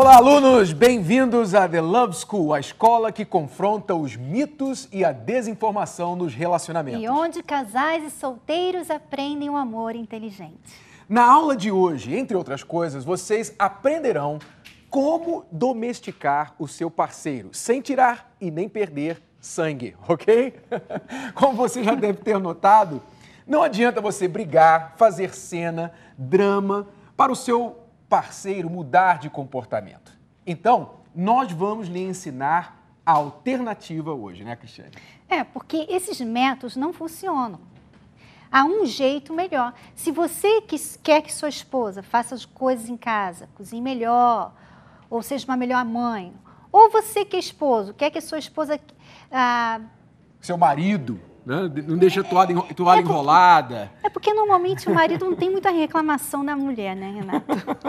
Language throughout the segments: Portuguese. Olá, alunos! Bem-vindos a The Love School, a escola que confronta os mitos e a desinformação nos relacionamentos. E onde casais e solteiros aprendem o amor inteligente. Na aula de hoje, entre outras coisas, vocês aprenderão como domesticar o seu parceiro, sem tirar e nem perder sangue, ok? Como você já deve ter notado, não adianta você brigar, fazer cena, drama, para o seu parceiro mudar de comportamento. Então, nós vamos lhe ensinar a alternativa hoje, né, Cristiane? É, porque esses métodos não funcionam. Há um jeito melhor. Se você quer que sua esposa faça as coisas em casa, cozinhe melhor, ou seja uma melhor mãe, ou você que é esposo, quer que sua esposa... Seu marido, né? Não deixa a toalha enrolada. É porque normalmente o marido não tem muita reclamação da mulher, né, Renato?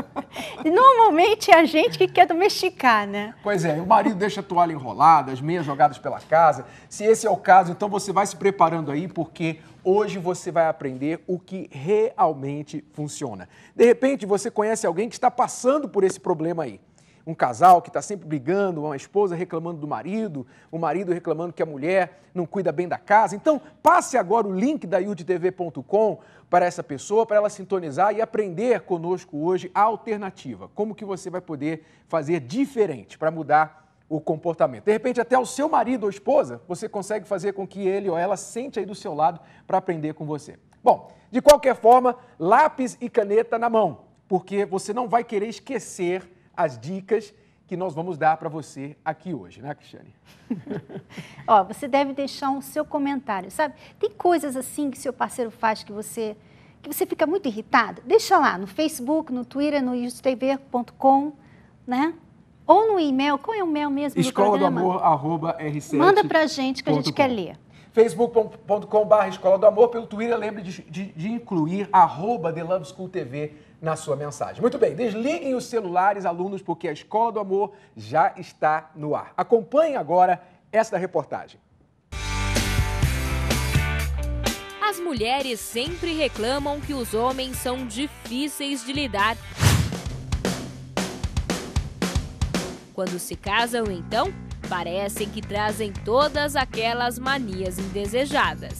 Normalmente é a gente que quer domesticar, né? Pois é, o marido deixa a toalha enrolada, as meias jogadas pela casa. Se esse é o caso, então você vai se preparando aí, porque hoje você vai aprender o que realmente funciona. De repente, você conhece alguém que está passando por esse problema aí. Um casal que está sempre brigando, uma esposa reclamando do marido, o marido reclamando que a mulher não cuida bem da casa. Então, passe agora o link da iurdtv.com para essa pessoa, para ela sintonizar e aprender conosco hoje a alternativa. Como que você vai poder fazer diferente para mudar o comportamento. De repente, até o seu marido ou esposa, você consegue fazer com que ele ou ela sente aí do seu lado para aprender com você. Bom, de qualquer forma, lápis e caneta na mão, porque você não vai querer esquecer as dicas que nós vamos dar para você aqui hoje, né, Cristiane? Ó, você deve deixar o seu comentário, sabe? Tem coisas assim que seu parceiro faz que você fica muito irritado. Deixa lá no Facebook, no Twitter, no istv.com, né? Ou no e-mail. Qual é o e-mail mesmo? escoladoamor@r7.com. Manda pra gente que a gente quer ler. facebook.com/escoladoamor, pelo Twitter, lembre de incluir @TheLoveSchoolTV na sua mensagem. Muito bem, desliguem os celulares, alunos, porque a Escola do Amor já está no ar. Acompanhe agora esta reportagem. As mulheres sempre reclamam que os homens são difíceis de lidar. Quando se casam, então, parecem que trazem todas aquelas manias indesejadas.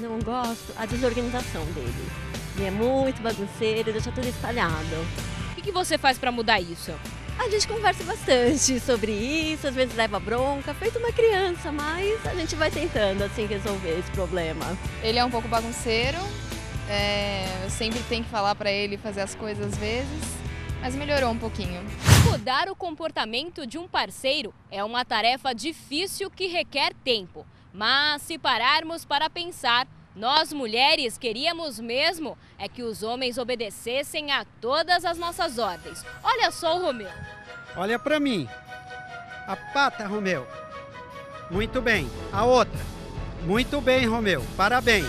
Eu não gosto da desorganização dele. Ele é muito bagunceiro, deixa tudo espalhado. O que você faz para mudar isso? A gente conversa bastante sobre isso, às vezes leva bronca, feito uma criança, mas a gente vai tentando, assim, resolver esse problema. Ele é um pouco bagunceiro, eu sempre tenho que falar para ele fazer as coisas às vezes. Mas melhorou um pouquinho. Mudar o comportamento de um parceiro é uma tarefa difícil que requer tempo. Mas se pararmos para pensar, nós mulheres queríamos mesmo é que os homens obedecessem a todas as nossas ordens. Olha só o Romeu. Olha pra mim. A pata, Romeu. Muito bem. A outra. Muito bem, Romeu. Parabéns.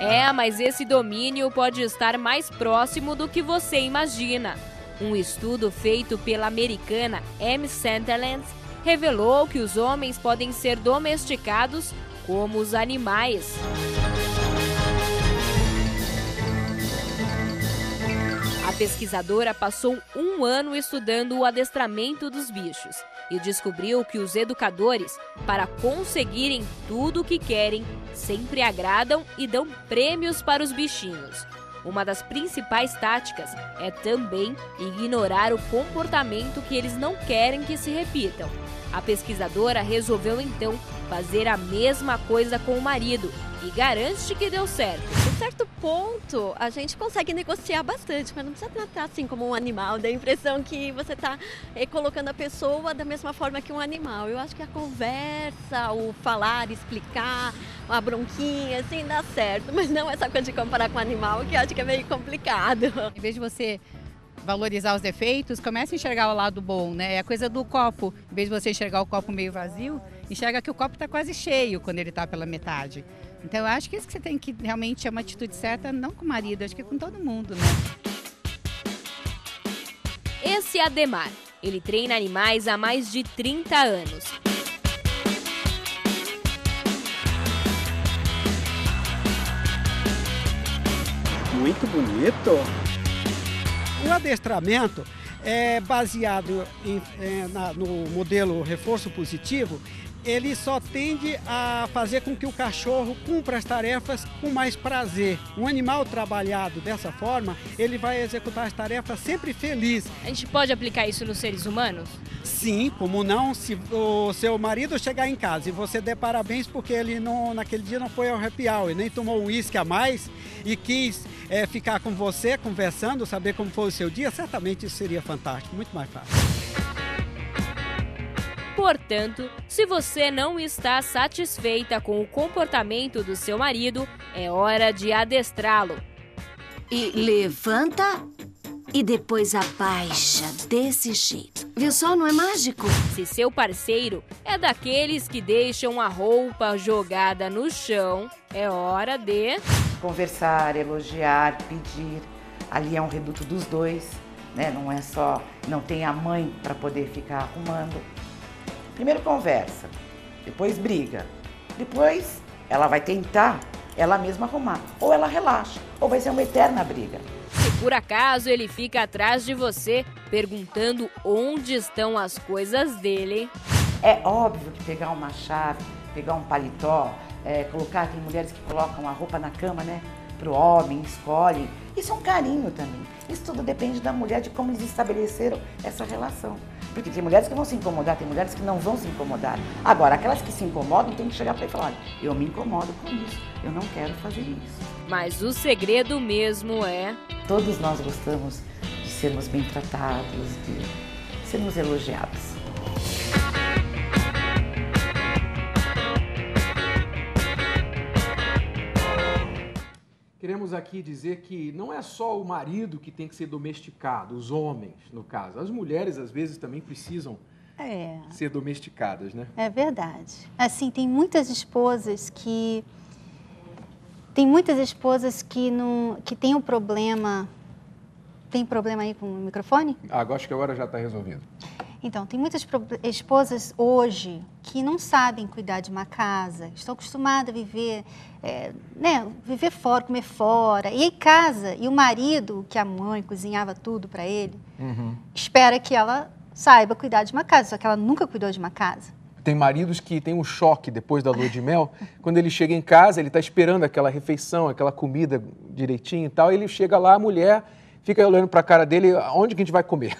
É, mas esse domínio pode estar mais próximo do que você imagina. Um estudo feito pela americana M. Sunderland revelou que os homens podem ser domesticados como os animais. A pesquisadora passou um ano estudando o adestramento dos bichos e descobriu que os educadores, para conseguirem tudo o que querem, sempre agradam e dão prêmios para os bichinhos. Uma das principais táticas é também ignorar o comportamento que eles não querem que se repitam. A pesquisadora resolveu então fazer a mesma coisa com o marido e garante que deu certo. Em certo ponto, a gente consegue negociar bastante, mas não precisa tratar assim como um animal. Dá a impressão que você está colocando a pessoa da mesma forma que um animal. Eu acho que a conversa, o falar, explicar, uma bronquinha, assim, dá certo. Mas não essa coisa de comparar com animal, que eu acho que é meio complicado. Em vez de você valorizar os defeitos, começa a enxergar o lado bom, né? É a coisa do copo. Em vez de você enxergar o copo meio vazio, enxerga que o copo está quase cheio quando ele está pela metade. Então, eu acho que isso que você tem que realmente é uma atitude certa, não com o marido, acho que é com todo mundo, né? Esse é Ademar. Ele treina animais há mais de 30 anos. muito bonito. O adestramento é baseado no modelo reforço positivo. Ele só tende a fazer com que o cachorro cumpra as tarefas com mais prazer. Um animal trabalhado dessa forma, ele vai executar as tarefas sempre feliz. A gente pode aplicar isso nos seres humanos? Sim, como não? Se o seu marido chegar em casa e você der parabéns porque ele naquele dia não foi ao happy hour, nem tomou um uísque a mais e quis ficar com você, conversando, saber como foi o seu dia, certamente isso seria fantástico, muito mais fácil. Portanto, se você não está satisfeita com o comportamento do seu marido, é hora de adestrá-lo. E levanta e depois abaixa desse jeito. Viu só, não é mágico? Se seu parceiro é daqueles que deixam a roupa jogada no chão, é hora de... conversar, elogiar, pedir. Ali é um reduto dos dois, né? Não é só... não tem a mãe para poder ficar arrumando. Primeiro conversa, depois briga, depois ela vai tentar ela mesma arrumar, ou ela relaxa, ou vai ser uma eterna briga. Se por acaso ele fica atrás de você, perguntando onde estão as coisas dele... É óbvio que pegar uma chave, pegar um paletó, colocar, tem mulheres que colocam a roupa na cama, né, pro homem, escolhem, isso é um carinho também. Isso tudo depende da mulher, de como eles estabeleceram essa relação. Porque tem mulheres que vão se incomodar, tem mulheres que não vão se incomodar. Agora, aquelas que se incomodam tem que chegar para ele e falar, olha, eu me incomodo com isso, eu não quero fazer isso. Mas o segredo mesmo é... todos nós gostamos de sermos bem tratados, de sermos elogiados. Queremos aqui dizer que não é só o marido que tem que ser domesticado, os homens, no caso. As mulheres, às vezes, também precisam ser domesticadas, né? É verdade. Assim, tem muitas esposas que têm um problema... Tem problema aí com o microfone? Acho que agora já está resolvido. Então, tem muitas esposas hoje que não sabem cuidar de uma casa, estão acostumadas a viver, viver fora, comer fora. E em casa, e o marido, que a mãe cozinhava tudo para ele, espera que ela saiba cuidar de uma casa, só que ela nunca cuidou de uma casa. Tem maridos que tem um choque depois da lua de mel, quando ele chega em casa, ele está esperando aquela refeição, aquela comida direitinho e tal, e ele chega lá, a mulher... fica olhando para a cara dele, onde que a gente vai comer?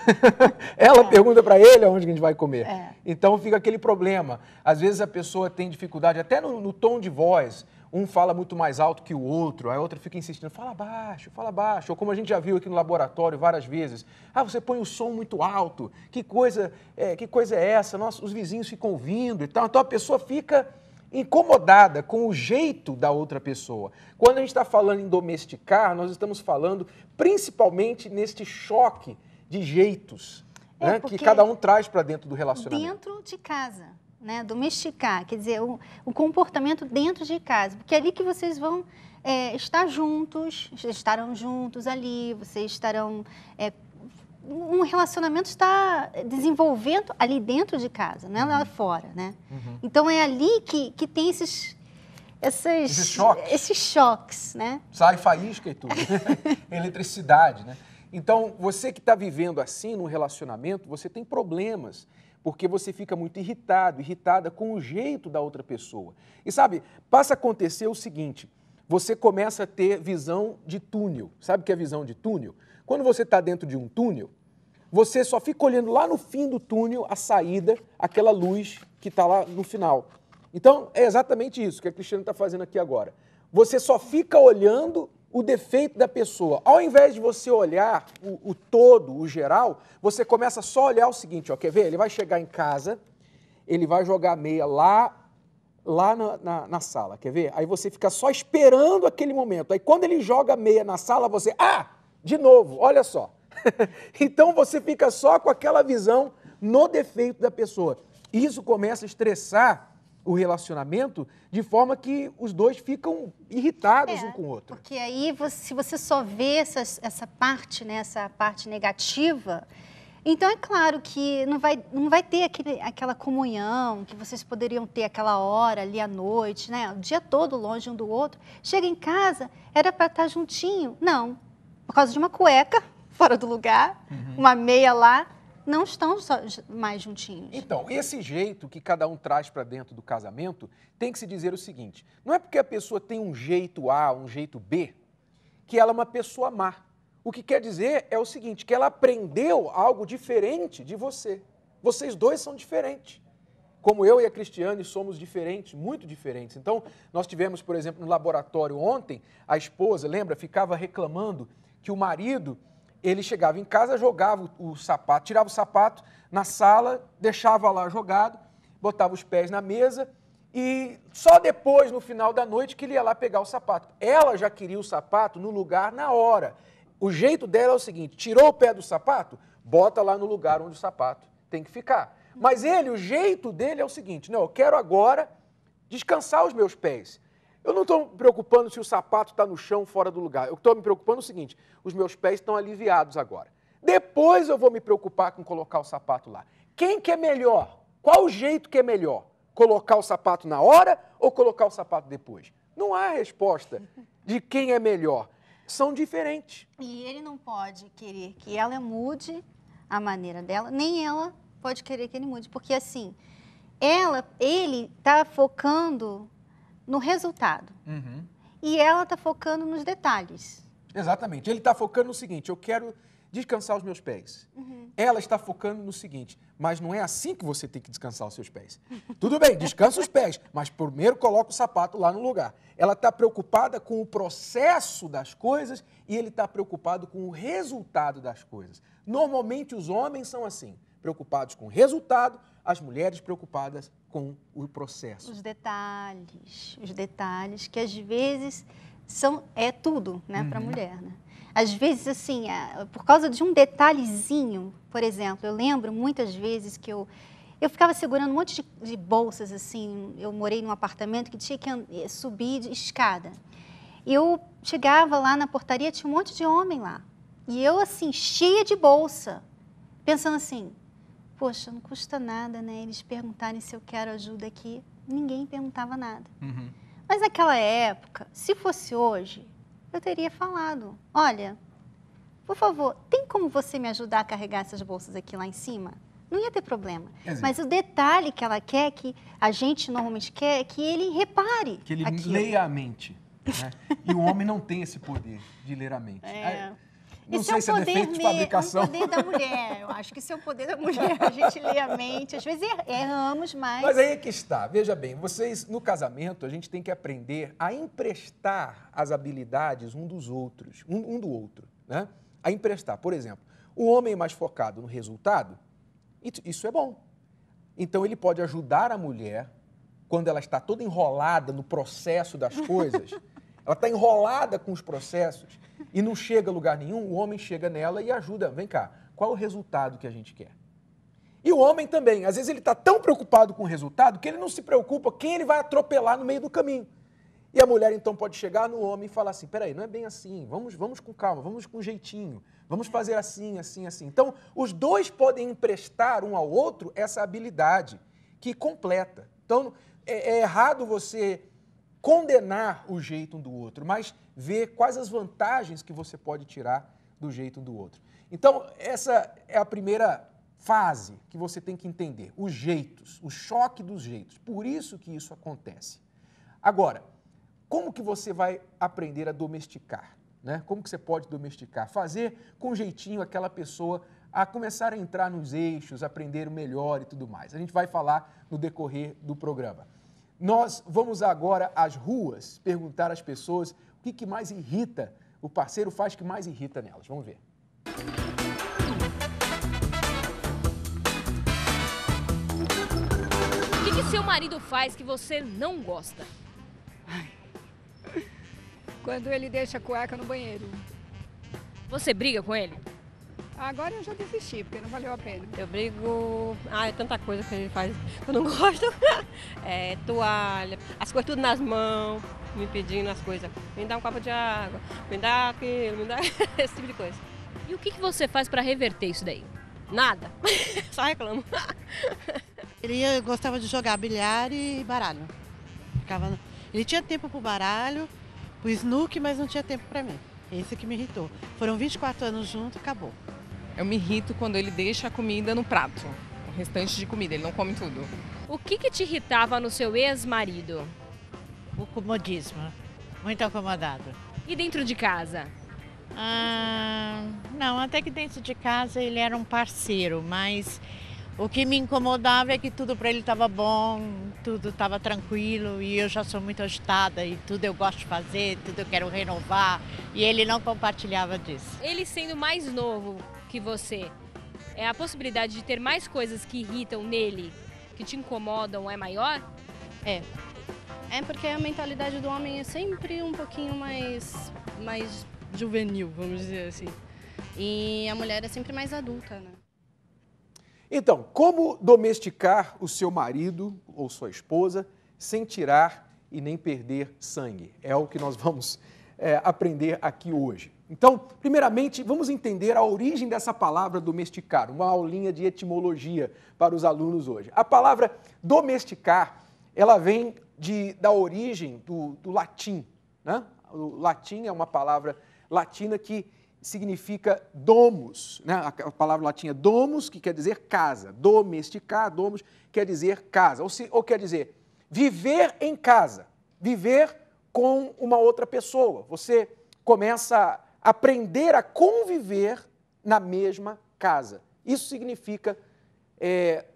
Ela pergunta para ele onde que a gente vai comer. Então fica aquele problema. Às vezes a pessoa tem dificuldade, até no tom de voz, um fala muito mais alto que o outro, a outra fica insistindo, fala baixo, ou como a gente já viu aqui no laboratório várias vezes, você põe o som muito alto, que coisa é essa? Nossa, os vizinhos ficam ouvindo e tal. Então a pessoa fica incomodada com o jeito da outra pessoa. Quando a gente está falando em domesticar, nós estamos falando principalmente neste choque de jeitos, né, que cada um traz para dentro do relacionamento. Dentro de casa, né? Domesticar, quer dizer, o comportamento dentro de casa, porque é ali que vocês vão estar juntos, estarão juntos ali, vocês estarão... um relacionamento está desenvolvendo ali dentro de casa, não é lá fora, né? Então é ali que tem esses choques, né? Sai faísca e tudo, eletricidade, né? Então, você que está vivendo assim num relacionamento, você tem problemas, porque você fica muito irritado, irritada com o jeito da outra pessoa. E sabe, passa a acontecer o seguinte, você começa a ter visão de túnel. Sabe o que é visão de túnel? Quando você está dentro de um túnel, você só fica olhando lá no fim do túnel a saída, aquela luz que está lá no final. Então, é exatamente isso que a Cristiane está fazendo aqui agora. Você só fica olhando o defeito da pessoa. Ao invés de você olhar o todo, o geral, você começa só a olhar o seguinte, ó, quer ver? Ele vai chegar em casa, ele vai jogar a meia lá na sala, quer ver? Aí você fica só esperando aquele momento. Aí quando ele joga a meia na sala, você... de novo, olha só. Então você fica só com aquela visão no defeito da pessoa. Isso começa a estressar o relacionamento de forma que os dois ficam irritados um com o outro. Porque aí, se você só vê essa parte, né, essa parte negativa, Então, é claro que não vai ter aquela comunhão que vocês poderiam ter aquela hora ali à noite, né? O dia todo longe um do outro. Chega em casa, era para estar juntinho. Não, por causa de uma cueca fora do lugar, uma meia lá, não estão só mais juntinhos. Então, esse jeito que cada um traz para dentro do casamento, tem que se dizer o seguinte, não é porque a pessoa tem um jeito A, um jeito B, que ela é uma pessoa má. O que quer dizer é o seguinte, que ela aprendeu algo diferente de você. Vocês dois são diferentes. Como eu e a Cristiane somos diferentes, muito diferentes. Então, nós tivemos, por exemplo, no laboratório ontem, a esposa, lembra, ficava reclamando que o marido, ele chegava em casa, jogava o sapato, tirava o sapato na sala, deixava lá jogado, botava os pés na mesa e só depois, no final da noite, que ele ia lá pegar o sapato. Ela já queria o sapato no lugar na hora. O jeito dela é o seguinte, tirou o pé do sapato, bota lá no lugar onde o sapato tem que ficar. Mas ele, o jeito dele é o seguinte, não, eu quero agora descansar os meus pés. Eu não estou me preocupando se o sapato está no chão fora do lugar, eu estou me preocupando o seguinte, os meus pés estão aliviados agora. Depois eu vou me preocupar com colocar o sapato lá. Quem que é melhor? Qual o jeito que é melhor? Colocar o sapato na hora ou colocar o sapato depois? Não há resposta de quem é melhor. São diferentes. E ele não pode querer que ela mude a maneira dela, nem ela pode querer que ele mude, porque assim, ele está focando no resultado e ela está focando nos detalhes. Exatamente. Ele está focando no seguinte, eu quero descansar os meus pés. Ela está focando no seguinte, mas não é assim que você tem que descansar os seus pés. Tudo bem, descansa os pés, mas primeiro coloca o sapato lá no lugar. Ela está preocupada com o processo das coisas e ele está preocupado com o resultado das coisas. Normalmente os homens são assim, preocupados com o resultado, as mulheres preocupadas com o processo. Os detalhes que às vezes são, é tudo, né, para a mulher, né? Às vezes, assim, por causa de um detalhezinho, por exemplo, eu lembro muitas vezes que eu ficava segurando um monte de bolsas, assim, eu morei num apartamento que tinha que subir de escada. Eu chegava lá na portaria, tinha um monte de homem lá, e eu, assim, cheia de bolsa, pensando assim, poxa, não custa nada, né, eles perguntarem se eu quero ajuda aqui, ninguém perguntava nada. Mas naquela época, se fosse hoje, eu teria falado, olha, por favor, tem como você me ajudar a carregar essas bolsas aqui lá em cima? Não ia ter problema. Mas o detalhe que ela quer, que a gente normalmente quer, é que ele repare. Que ele leia a mente. Né? E o homem não tem esse poder de ler a mente. Não sei se é defeito de fabricação. Isso é o poder da mulher. Eu acho que isso é o poder da mulher. A gente lê a mente. Às vezes erramos, mas... Mas aí é que está. Veja bem, vocês, no casamento, a gente tem que aprender a emprestar as habilidades um do outro, né? A emprestar. Por exemplo, o homem mais focado no resultado, isso é bom. Então, ele pode ajudar a mulher quando ela está toda enrolada no processo das coisas. Ela está enrolada com os processos e não chega a lugar nenhum, o homem chega nela e ajuda. Vem cá, qual é o resultado que a gente quer? E o homem também, às vezes ele está tão preocupado com o resultado que ele não se preocupa quem ele vai atropelar no meio do caminho. E a mulher então pode chegar no homem e falar assim, peraí, não é bem assim, vamos com calma, vamos com jeitinho, vamos fazer assim, assim, assim. Então, os dois podem emprestar um ao outro essa habilidade que completa. Então, é errado você condenar o jeito um do outro, mas ver quais as vantagens que você pode tirar do jeito um do outro. Então, essa é a primeira fase que você tem que entender, os jeitos, o choque dos jeitos, por isso que isso acontece. Agora, como que você vai aprender a domesticar, né? Como que você pode domesticar? Fazer com jeitinho aquela pessoa a começar a entrar nos eixos, aprender o melhor e tudo mais. A gente vai falar no decorrer do programa. Nós vamos agora às ruas perguntar às pessoas o que mais irrita, o parceiro faz que mais irrita nelas. Vamos ver. O que seu marido faz que você não gosta? Quando ele deixa a cueca no banheiro. Você briga com ele? Agora eu já desisti, porque não valeu a pena. Eu brigo... é tanta coisa que ele faz que eu não gosto. Toalha, as coisas tudo nas mãos, me pedindo as coisas. Me dá um copo de água, me dá aquilo, me dá esse tipo de coisa. E o que você faz para reverter isso daí? Nada. Só reclamo. Ele gostava de jogar bilhar e baralho. Ficava... Ele tinha tempo pro baralho, pro snook, mas não tinha tempo pra mim. Esse que me irritou. Foram 24 anos juntos, acabou. Eu me irrito quando ele deixa a comida no prato. O restante de comida, ele não come tudo. O que que te irritava no seu ex-marido? O comodismo. Muito acomodado. E dentro de casa? Ah, não, até que dentro de casa ele era um parceiro, mas... O que me incomodava é que tudo para ele estava bom, tudo estava tranquilo e eu já sou muito agitada e tudo eu gosto de fazer, tudo eu quero renovar e ele não compartilhava disso. Ele sendo mais novo que você, é a possibilidade de ter mais coisas que irritam nele, que te incomodam, é maior? É. É porque a mentalidade do homem é sempre um pouquinho mais juvenil, vamos dizer assim. E a mulher é sempre mais adulta, né? Então, como domesticar o seu marido ou sua esposa sem tirar e nem perder sangue? É o que nós vamos aprender aqui hoje. Então, primeiramente, vamos entender a origem dessa palavra domesticar, uma aulinha de etimologia para os alunos hoje. A palavra domesticar, ela vem da origem do latim, né? O latim é uma palavra latina que significa domus, né? A palavra latina domus, que quer dizer casa. Domesticar, domus, quer dizer casa. Ou quer dizer viver em casa, viver com uma outra pessoa. Você começa a aprender a conviver na mesma casa. Isso significa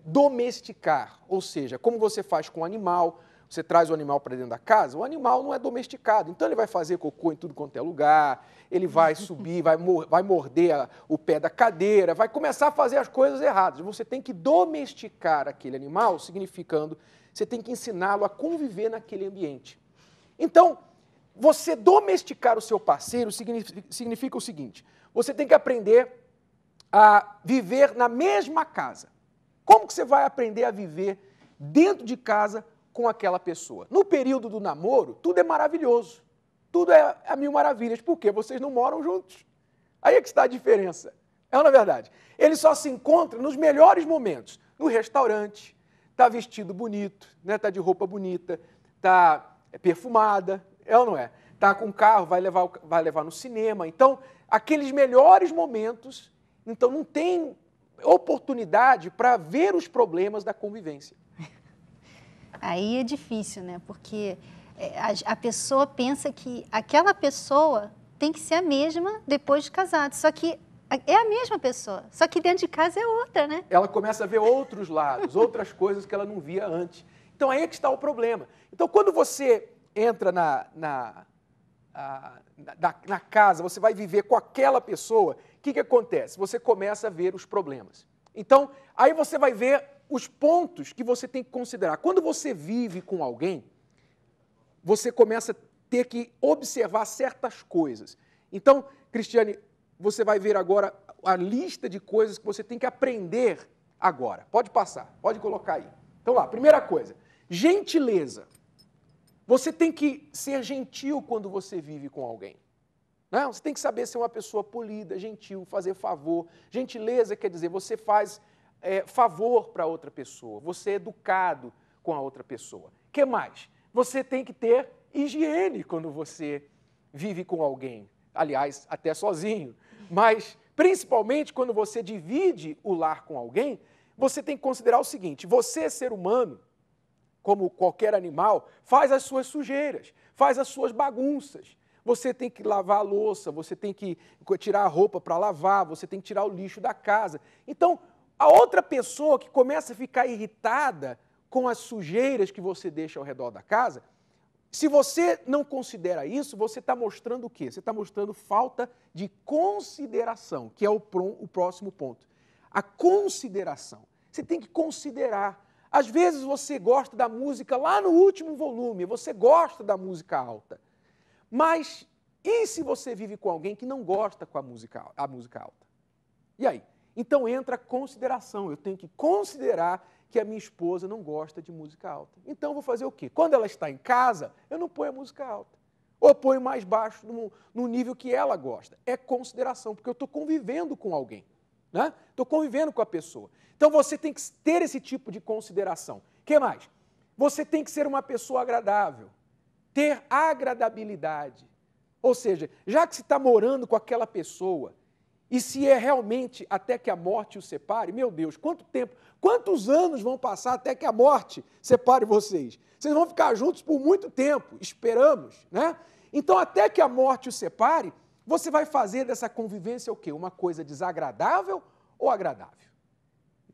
domesticar, ou seja, como você faz com o animal, você traz o animal para dentro da casa, o animal não é domesticado, então ele vai fazer cocô em tudo quanto é lugar, ele vai subir, vai morder o pé da cadeira, vai começar a fazer as coisas erradas. Você tem que domesticar aquele animal, significando, você tem que ensiná-lo a conviver naquele ambiente. Então, você domesticar o seu parceiro significa o seguinte, você tem que aprender a viver na mesma casa. Como que você vai aprender a viver dentro de casa com aquela pessoa? No período do namoro, tudo é maravilhoso, tudo é a mil maravilhas, porque vocês não moram juntos. Aí é que está a diferença, é ou não é verdade? Ele só se encontra nos melhores momentos, no restaurante, está vestido bonito, né? Está de roupa bonita, está perfumada, é ou não é? Está com carro, vai levar no cinema, então aqueles melhores momentos, então não tem oportunidade para ver os problemas da convivência. Aí é difícil, né? Porque a pessoa pensa que aquela pessoa tem que ser a mesma depois de casado. Só que é a mesma pessoa, só que dentro de casa é outra, né? Ela começa a ver outros lados, outras coisas que ela não via antes. Então, aí é que está o problema. Então, quando você entra na casa, você vai viver com aquela pessoa, o que acontece? Você começa a ver os problemas. Então, aí você vai ver os pontos que você tem que considerar. Quando você vive com alguém, você começa a ter que observar certas coisas. Então, Cristiane, você vai ver agora a lista de coisas que você tem que aprender agora. Pode passar, pode colocar aí. Então, lá, primeira coisa, gentileza. Você tem que ser gentil quando você vive com alguém. Não, você tem que saber ser uma pessoa polida, gentil, fazer favor. Gentileza quer dizer, você faz... favor para outra pessoa, você é educado com a outra pessoa. O que mais? Você tem que ter higiene quando você vive com alguém, aliás, até sozinho, mas principalmente quando você divide o lar com alguém, você tem que considerar o seguinte, você, ser humano, como qualquer animal, faz as suas sujeiras, faz as suas bagunças. Você tem que lavar a louça, você tem que tirar a roupa para lavar, você tem que tirar o lixo da casa. Então, a outra pessoa que começa a ficar irritada com as sujeiras que você deixa ao redor da casa, se você não considera isso, você está mostrando o quê? Você está mostrando falta de consideração, que é o próximo ponto. A consideração. Você tem que considerar. Às vezes você gosta da música lá no último volume, você gosta da música alta. Mas e se você vive com alguém que não gosta com a música alta? E aí? Então, entra a consideração. Eu tenho que considerar que a minha esposa não gosta de música alta. Então, eu vou fazer o quê? Quando ela está em casa, eu não ponho a música alta. Ou ponho mais baixo, no nível que ela gosta. É consideração, porque eu estou convivendo com alguém. né? Estou convivendo com a pessoa. Então você tem que ter esse tipo de consideração. O que mais? Você tem que ser uma pessoa agradável, ter agradabilidade. Ou seja, já que você está morando com aquela pessoa, e se é realmente até que a morte o separe, meu Deus, quanto tempo, quantos anos vão passar até que a morte separe vocês? Vocês vão ficar juntos por muito tempo, esperamos, né? Então, até que a morte o separe, você vai fazer dessa convivência o quê? Uma coisa desagradável ou agradável?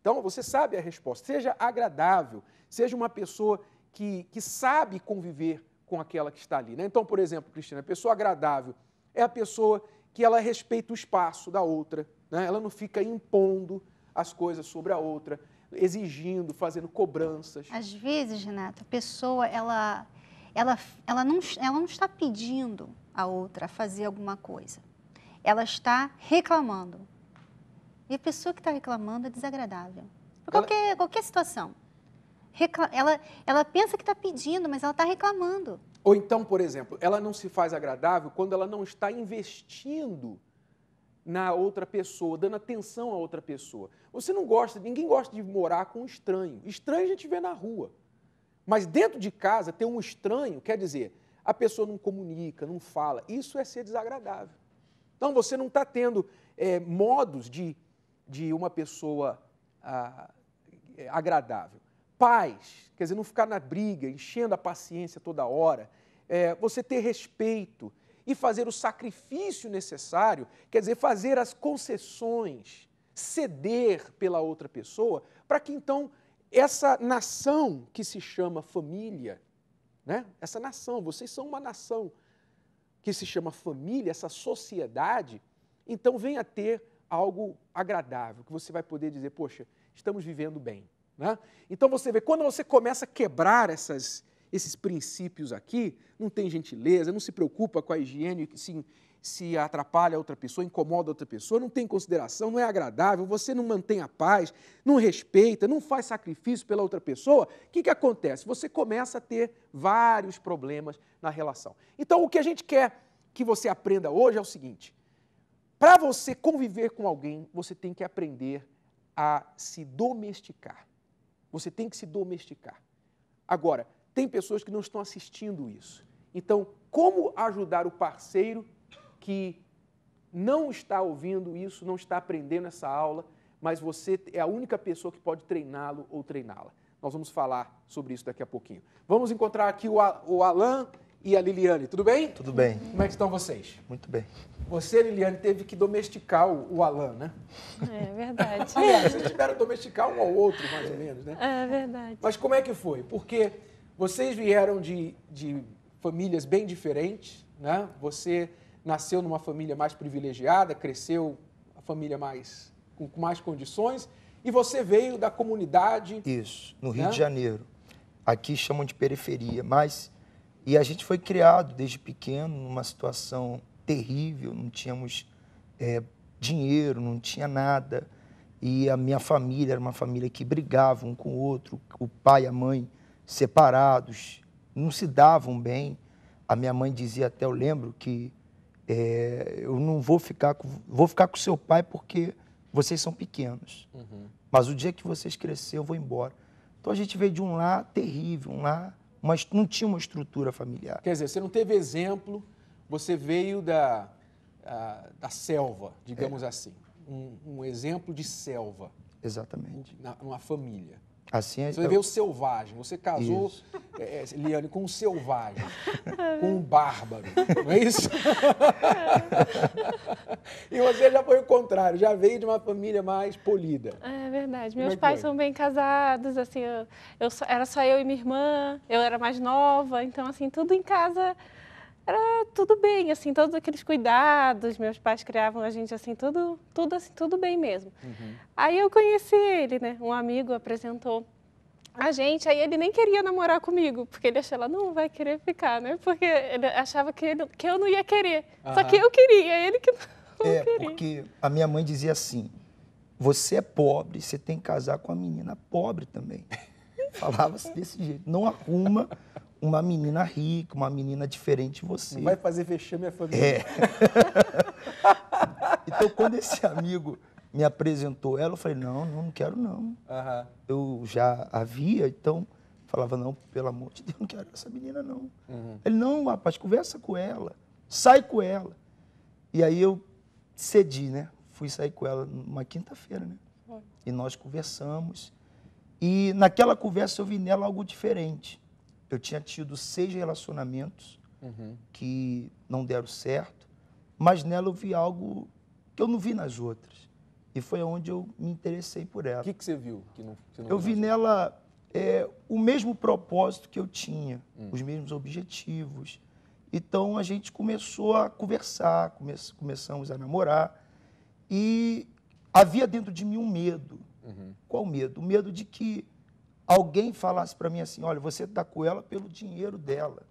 Então, você sabe a resposta. Seja agradável, seja uma pessoa que sabe conviver com aquela que está ali, né? Então, por exemplo, Cristiane, a pessoa agradável é a pessoa que ela respeita o espaço da outra, né? Ela não fica impondo as coisas sobre a outra, exigindo, fazendo cobranças. Às vezes, Renato, a pessoa, ela não está pedindo a outra a fazer alguma coisa. Ela está reclamando. E a pessoa que está reclamando é desagradável. Por qualquer situação. Ela pensa que está pedindo, mas ela está reclamando. Ou então, por exemplo, ela não se faz agradável quando ela não está investindo na outra pessoa, dando atenção a outra pessoa. Você não gosta, ninguém gosta de morar com um estranho. Estranho a gente vê na rua. Mas dentro de casa, ter um estranho, quer dizer, a pessoa não comunica, não fala. Isso é ser desagradável. Então, você não está tendo modos de uma pessoa agradável. Paz, quer dizer, não ficar na briga, enchendo a paciência toda hora, você ter respeito e fazer o sacrifício necessário, quer dizer, fazer as concessões, ceder pela outra pessoa, para que então essa nação que se chama família, né? Essa nação, vocês são uma nação que se chama família, essa sociedade, então venha ter algo agradável, que você vai poder dizer, poxa, estamos vivendo bem. Né? Então, você vê, quando você começa a quebrar esses princípios aqui, não tem gentileza, não se preocupa com a higiene, se atrapalha outra pessoa, incomoda outra pessoa, não tem consideração, não é agradável, você não mantém a paz, não respeita, não faz sacrifício pela outra pessoa, o que acontece? Você começa a ter vários problemas na relação. Então, o que a gente quer que você aprenda hoje é o seguinte, para você conviver com alguém, você tem que aprender a se domesticar. Você tem que se domesticar. Agora, tem pessoas que não estão assistindo isso. Então, como ajudar o parceiro que não está ouvindo isso, não está aprendendo essa aula, mas você é a única pessoa que pode treiná-lo ou treiná-la? Nós vamos falar sobre isso daqui a pouquinho. Vamos encontrar aqui o Alan e a Liliane. Tudo bem? Tudo bem. Como é que estão vocês? Muito bem. Você, Liliane, teve que domesticar o Alan, né? É verdade. Vocês tiveram que domesticar um ao outro, mais ou menos, né? É verdade. Mas como é que foi? Porque vocês vieram de famílias bem diferentes, né? Você nasceu numa família mais privilegiada, cresceu a família com mais condições, e você veio da comunidade... Isso, no Rio, né? de Janeiro. Aqui chamam de periferia, mas... E a gente foi criado desde pequeno numa situação... terrível, não tínhamos dinheiro, não tinha nada. E a minha família era uma família que brigava um com o outro, o pai e a mãe separados, não se davam bem. A minha mãe dizia até, eu lembro, que eu não vou ficar com... Vou ficar com seu pai porque vocês são pequenos. Uhum. Mas o dia que vocês crescerem, eu vou embora. Então a gente veio de um lar terrível, mas não tinha uma estrutura familiar. Quer dizer, você não teve exemplo... Você veio da selva, digamos assim. Um exemplo de selva. Exatamente. Numa família. Assim é, você veio selvagem. Você casou, Liliane, com um selvagem, com um bárbaro. Não é isso? E você já foi o contrário, já veio de uma família mais polida. É verdade. Meus pais são bem casados, assim, era só eu e minha irmã, eu era mais nova, então, assim, tudo em casa... Era tudo bem, assim, todos aqueles cuidados, meus pais criavam a gente, assim, tudo bem mesmo. Uhum. Aí eu conheci ele, né, um amigo apresentou a gente, aí ele nem queria namorar comigo, porque ele achava, ela não vai querer ficar, né, porque ele achava que eu não ia querer, uhum. Só que eu queria, ele que não queria. Porque a minha mãe dizia assim, você é pobre, você tem que casar com uma menina pobre também. Falava-se desse jeito, não arruma... uma menina rica, uma menina diferente de você. Não vai fazer vexame a família. Então, quando esse amigo me apresentou ela, eu falei, não quero não. Uhum. Eu já havia, então, falava, não, pelo amor de Deus, não quero essa menina não. Uhum. Ele, não, rapaz, conversa com ela, sai com ela. E aí eu cedi, né? Fui sair com ela numa quinta-feira, né? Uhum. E nós conversamos. E naquela conversa eu vi nela algo diferente. Eu tinha tido 6 relacionamentos que não deram certo, mas nela eu vi algo que eu não vi nas outras. E foi onde eu me interessei por ela. O que você viu? Eu vi nela o mesmo propósito que eu tinha, os mesmos objetivos. Então, a gente começou a conversar, começamos a namorar. E havia dentro de mim um medo. Uhum. Qual medo? O medo de que alguém falasse para mim assim, olha, você está com ela pelo dinheiro dela,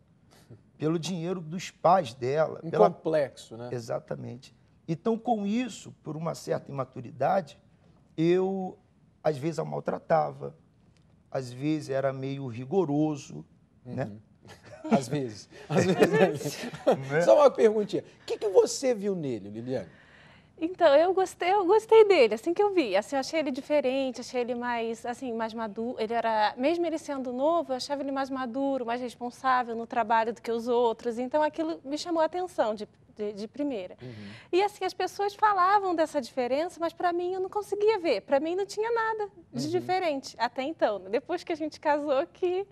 pelo dinheiro dos pais dela. Complexo, né? Exatamente. Então, com isso, por uma certa imaturidade, eu, às vezes, a maltratava, às vezes era meio rigoroso, né? Às vezes. Às vezes. Só uma perguntinha. O que, que você viu nele, Liliane? Então, eu gostei dele, assim que eu vi. Assim, eu achei ele diferente, achei ele mais, assim, mais maduro. Ele era, mesmo ele sendo novo, eu achava ele mais maduro, mais responsável no trabalho do que os outros. Então, aquilo me chamou a atenção de primeira. Uhum. E, assim, as pessoas falavam dessa diferença, mas para mim eu não conseguia ver. Para mim não tinha nada de diferente até então. Depois que a gente casou, que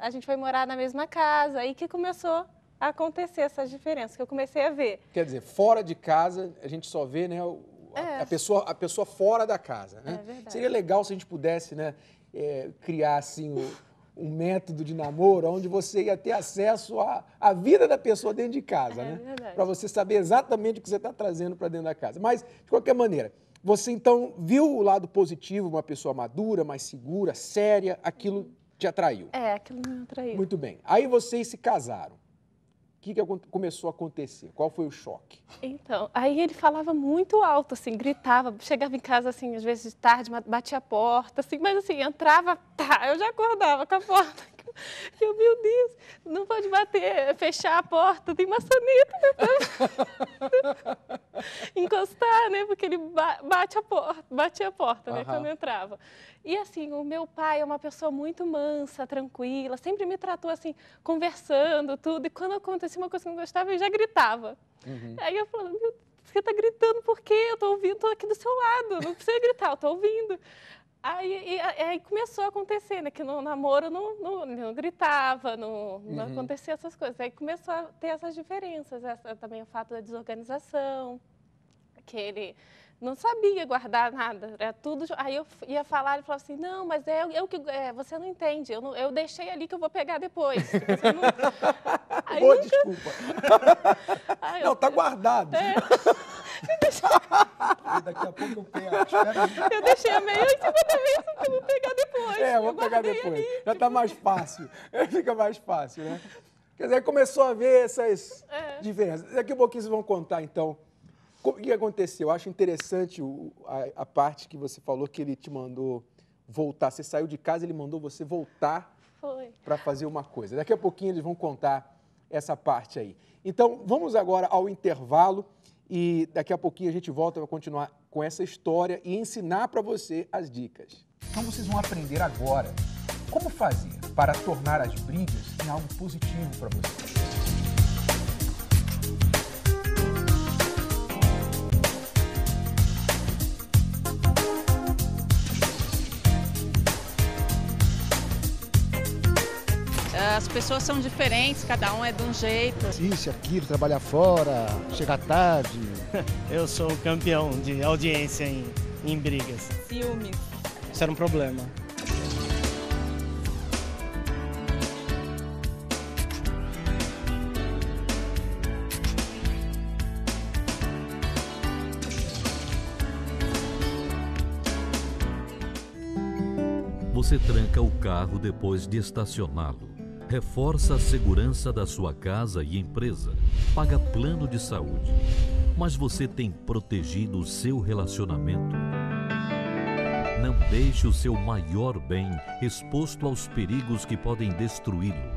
a gente foi morar na mesma casa, aí que começou acontecer essas diferenças, que eu comecei a ver. Quer dizer, fora de casa, a gente só vê, né, a pessoa fora da casa, né? É verdade. Seria legal se a gente pudesse, né, criar, assim, um método de namoro onde você ia ter acesso à vida da pessoa dentro de casa, né? Para você saber exatamente o que você está trazendo para dentro da casa. Mas, de qualquer maneira, você, então, viu o lado positivo, uma pessoa madura, mais segura, séria, aquilo te atraiu. É, aquilo me atraiu. Muito bem. Aí vocês se casaram. O que começou a acontecer? Qual foi o choque? Então, aí ele falava muito alto, assim, gritava, chegava em casa, assim, às vezes de tarde, batia a porta, assim, mas assim, entrava, tá, eu já acordava com a porta. Eu, meu Deus, não pode bater, fechar a porta, tem maçaneta, né? Encostar, né? Porque ele batia a porta, né? Quando eu entrava. E assim, o meu pai é uma pessoa muito mansa, tranquila, sempre me tratou assim, conversando, tudo. E quando acontecia uma coisa que eu não gostava, eu já gritava. Aí eu falava, meu Deus, você tá gritando por quê? Eu tô ouvindo, tô aqui do seu lado, não precisa gritar, eu tô ouvindo. Aí começou a acontecer, né? Que no namoro não gritava, não acontecia essas coisas. Aí começou a ter essas diferenças. Também o fato da desorganização, que ele não sabia guardar nada. Era tudo, aí eu ia falar, ele falava assim, não, mas você não entende, eu deixei ali que eu vou pegar depois. Você não... Aí boa nunca... desculpa. Aí não, tá guardado. Daqui a pouco eu pego. Eu deixei a meia em cima da mesa, porque eu vou pegar depois. É, eu vou pegar depois. Ali. Já tá mais fácil. Fica mais fácil, né? Quer dizer, começou a ver essas diferenças. Daqui a pouquinho vocês vão contar, então, o que aconteceu. Eu acho interessante a parte que você falou que ele te mandou voltar. Você saiu de casa, ele mandou você voltar para fazer uma coisa. Daqui a pouquinho eles vão contar essa parte aí. Então, vamos agora ao intervalo. E daqui a pouquinho a gente volta para continuar com essa história e ensinar para você as dicas. Então vocês vão aprender agora como fazer para tornar as brigas em algo positivo para você. As pessoas são diferentes, cada um é de um jeito. Isso, aquilo, trabalhar fora, chegar tarde. Eu sou o campeão de audiência em brigas. Ciúmes. Isso era um problema. Você tranca o carro depois de estacioná-lo. Reforça a segurança da sua casa e empresa. Paga plano de saúde. Mas você tem protegido o seu relacionamento? Não deixe o seu maior bem exposto aos perigos que podem destruí-lo.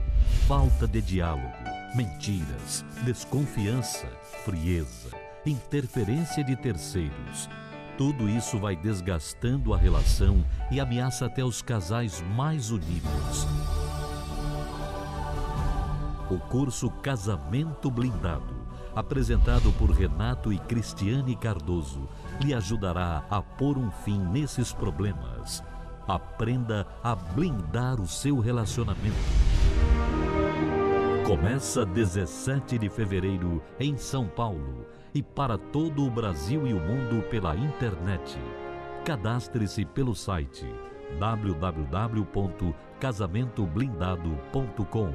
Falta de diálogo, mentiras, desconfiança, frieza, interferência de terceiros. Tudo isso vai desgastando a relação e ameaça até os casais mais unidos. O curso Casamento Blindado, apresentado por Renato e Cristiane Cardoso, lhe ajudará a pôr um fim nesses problemas. Aprenda a blindar o seu relacionamento. Começa 17 de fevereiro em São Paulo e para todo o Brasil e o mundo pela internet. Cadastre-se pelo site www.casamentoblindado.com.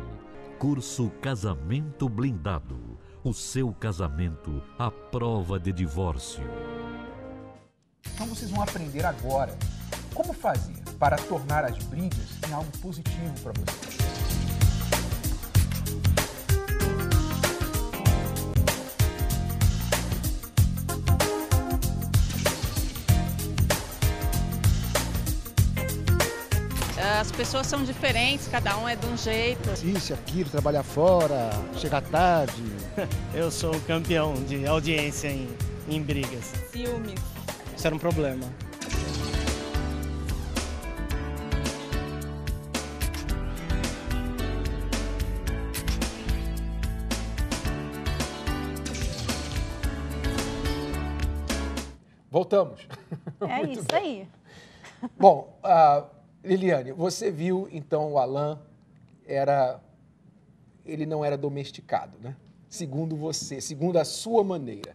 Curso Casamento Blindado. O seu casamento à prova de divórcio. Então vocês vão aprender agora como fazer para tornar as brigas em algo positivo para vocês. As pessoas são diferentes, cada um é de um jeito. Isso, aquilo, trabalhar fora, chegar tarde. Eu sou o campeão de audiência em brigas. Ciúmes. Isso era um problema. Voltamos. É isso bem. Aí. Bom, Liliane, você viu, então, o Alan, ele não era domesticado, né? Segundo você, segundo a sua maneira.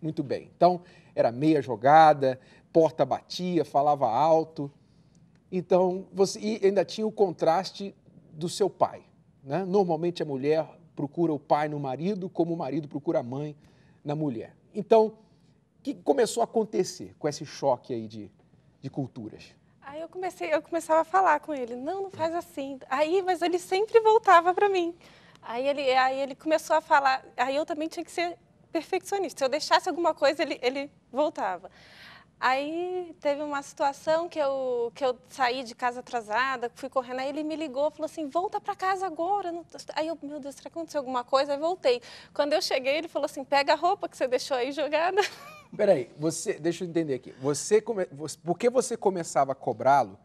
Muito bem. Então, era meia jogada, porta batia, falava alto. Então, e ainda tinha o contraste do seu pai, né? Normalmente a mulher procura o pai no marido, como o marido procura a mãe na mulher. Então, o que começou a acontecer com esse choque aí de culturas? Aí eu começava a falar com ele, não faz assim. Aí, mas ele sempre voltava para mim. Aí ele começou a falar, aí eu também tinha que ser perfeccionista. Se eu deixasse alguma coisa, ele voltava. Aí teve uma situação que eu saí de casa atrasada, fui correndo, aí ele me ligou, falou assim, volta para casa agora. Aí eu, meu Deus, será que aconteceu alguma coisa? Aí voltei. Quando eu cheguei, ele falou assim, pega a roupa que você deixou aí jogada. Peraí, deixa eu entender aqui. Porque você começava a cobrá-lo,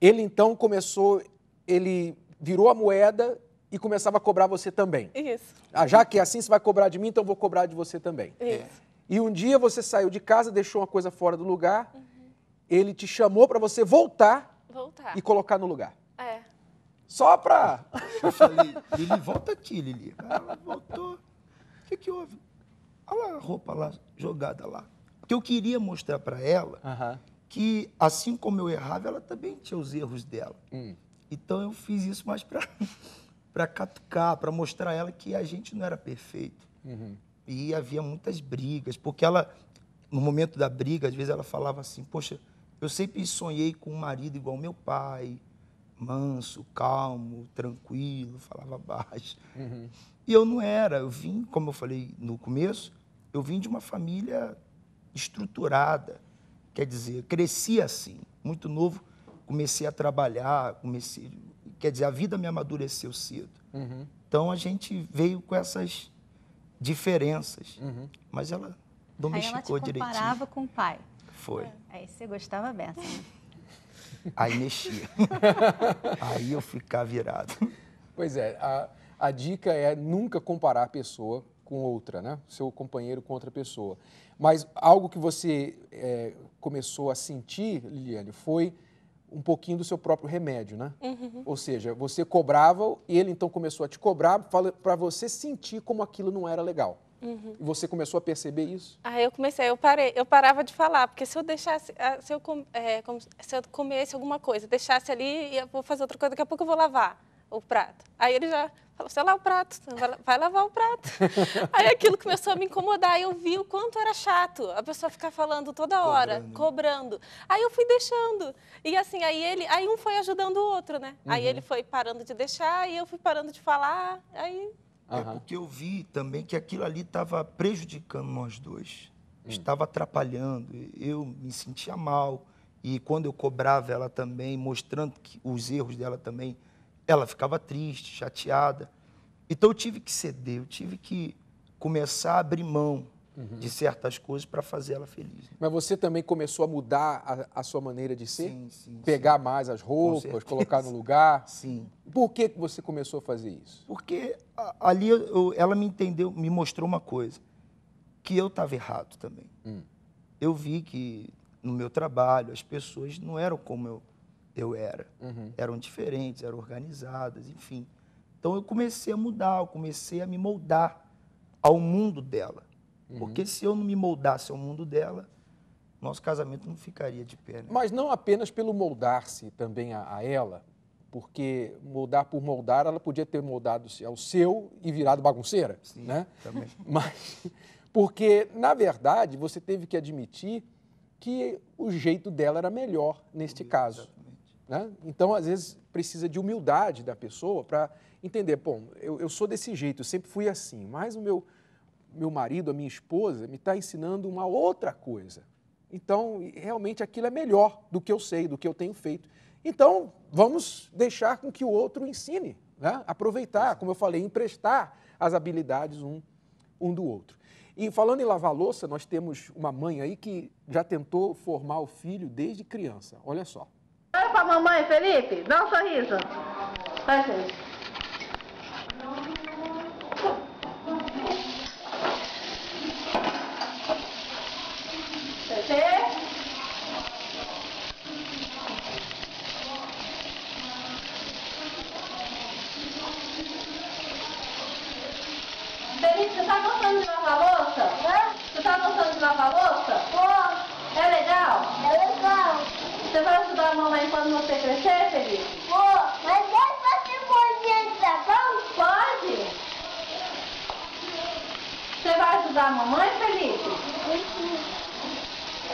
ele então começou, ele virou a moeda e começava a cobrar você também. Isso. Ah, já que é assim, você vai cobrar de mim, então eu vou cobrar de você também. Isso. É. E um dia você saiu de casa, deixou uma coisa fora do lugar, ele te chamou para você voltar e colocar no lugar. É. Só para... Eu falei, Lili, volta aqui, Lili. Ela voltou. O que houve? Olha a roupa lá, jogada lá. Porque eu queria mostrar para ela que, assim como eu errava, ela também tinha os erros dela. Então, eu fiz isso mais para catucar, para mostrar a ela que a gente não era perfeito. E havia muitas brigas, porque ela, no momento da briga, às vezes ela falava assim, poxa, eu sempre sonhei com um marido igual meu pai, manso, calmo, tranquilo, falava baixo. E eu não era, eu vim, como eu falei no começo, eu vim de uma família estruturada, quer dizer, eu cresci assim, muito novo, comecei a trabalhar, quer dizer, a vida me amadureceu cedo. Então a gente veio com essas diferenças, mas ela domesticou direitinho. Aí ela te comparava com o pai. Foi. Aí você gostava dessa, né? Aí mexia. Aí eu ficava virado. Pois é, a dica é nunca comparar a pessoa com outra, né? Seu companheiro com outra pessoa. Mas algo que você começou a sentir, Liliane, foi um pouquinho do seu próprio remédio, né? Ou seja, você cobrava, ele então começou a te cobrar para você sentir como aquilo não era legal. E você começou a perceber isso? Ah, eu comecei, eu parava de falar, porque se eu deixasse, se eu comesse alguma coisa, deixasse ali, eu vou fazer outra coisa, daqui a pouco eu vou lavar o prato. Aí ele já falou, sei lá, o prato, vai lavar o prato. Aí aquilo começou a me incomodar, eu vi o quanto era chato a pessoa ficar falando toda hora, cobrando. Aí eu fui deixando. E assim, aí um foi ajudando o outro, né? Aí ele foi parando de deixar e eu fui parando de falar, aí... É porque eu vi também que aquilo ali estava prejudicando nós dois, estava atrapalhando, eu me sentia mal. E quando eu cobrava ela também, mostrando que os erros dela também, ela ficava triste, chateada. Então eu tive que ceder, eu tive que começar a abrir mão de certas coisas para fazer ela feliz. Né? Mas você também começou a mudar a sua maneira de ser? Sim, sim. Pegar mais as roupas, colocar no lugar? Sim. Por que você começou a fazer isso? Porque ali ela me entendeu, me mostrou uma coisa, que eu estava errado também. Eu vi que no meu trabalho as pessoas não eram como eu era. Eram diferentes, eram organizadas, enfim. Então eu comecei a mudar, eu comecei a me moldar ao mundo dela. Porque se eu não me moldasse ao mundo dela, nosso casamento não ficaria de pé. Né? Mas não apenas pelo moldar-se também a ela, porque moldar por moldar, ela podia ter moldado-se ao seu e virado bagunceira. Sim, né? Também. Mas porque, na verdade, você teve que admitir que o jeito dela era melhor neste caso. Né? Então, às vezes, precisa de humildade da pessoa para entender, pô, eu sou desse jeito, eu sempre fui assim, mas o meu marido, a minha esposa, me está ensinando uma outra coisa. Então, realmente, aquilo é melhor do que eu sei, do que eu tenho feito. Então, vamos deixar com que o outro ensine, né? Aproveitar, como eu falei, emprestar as habilidades um do outro. E falando em lavar louça, nós temos uma mãe aí que já tentou formar o filho desde criança. Olha só. Olha para a mamãe, Felipe. Dá um sorriso. Vai, gente. Felipe, você tá gostando de lavar louça? Hã? Você tá gostando de lavar louça? Pô, é legal? É legal. Você vai ajudar a mamãe quando você crescer, Felipe? Pô, mas você pode me ajudar, vamos? Pode. Você vai ajudar a mamãe, Felipe?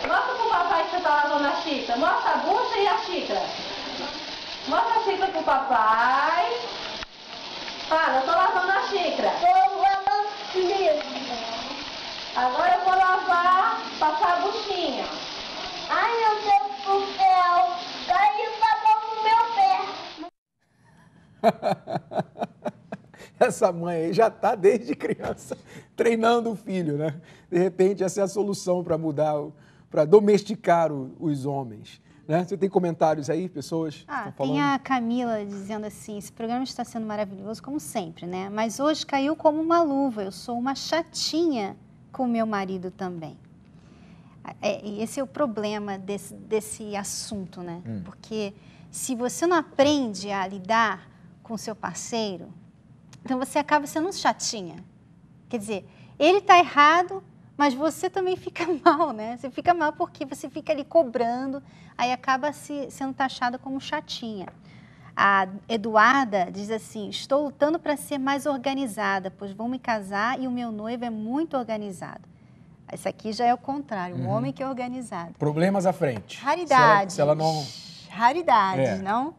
Mostra pro papai que você tá lavando a xícara. Mostra a bucha e a xícara. Mostra a xícara pro papai. Fala, eu tô lavando a xícara. Agora eu vou lavar, passar a buchinha. Ai, meu Deus do céu! Ai, eu tava com o meu pé. Essa mãe aí já está desde criança treinando o filho, né? De repente, essa é a solução para mudar, para domesticar os homens. Né? Você tem comentários aí, pessoas? Estão falando? Tem a Camila dizendo assim, esse programa está sendo maravilhoso, como sempre, né? Mas hoje caiu como uma luva, eu sou uma chatinha com o meu marido também. Esse é o problema desse assunto, né? Porque se você não aprende a lidar com seu parceiro, então você acaba sendo um chatinha. Quer dizer, ele está errado, mas você também fica mal, né? Você fica mal porque você fica ali cobrando, aí acaba sendo taxada como chatinha. A Eduarda diz assim, estou lutando para ser mais organizada, pois vou me casar e o meu noivo é muito organizado. Isso aqui já é o contrário, um homem que é organizado. Problemas à frente. Raridades. Se ela não... Raridades, não?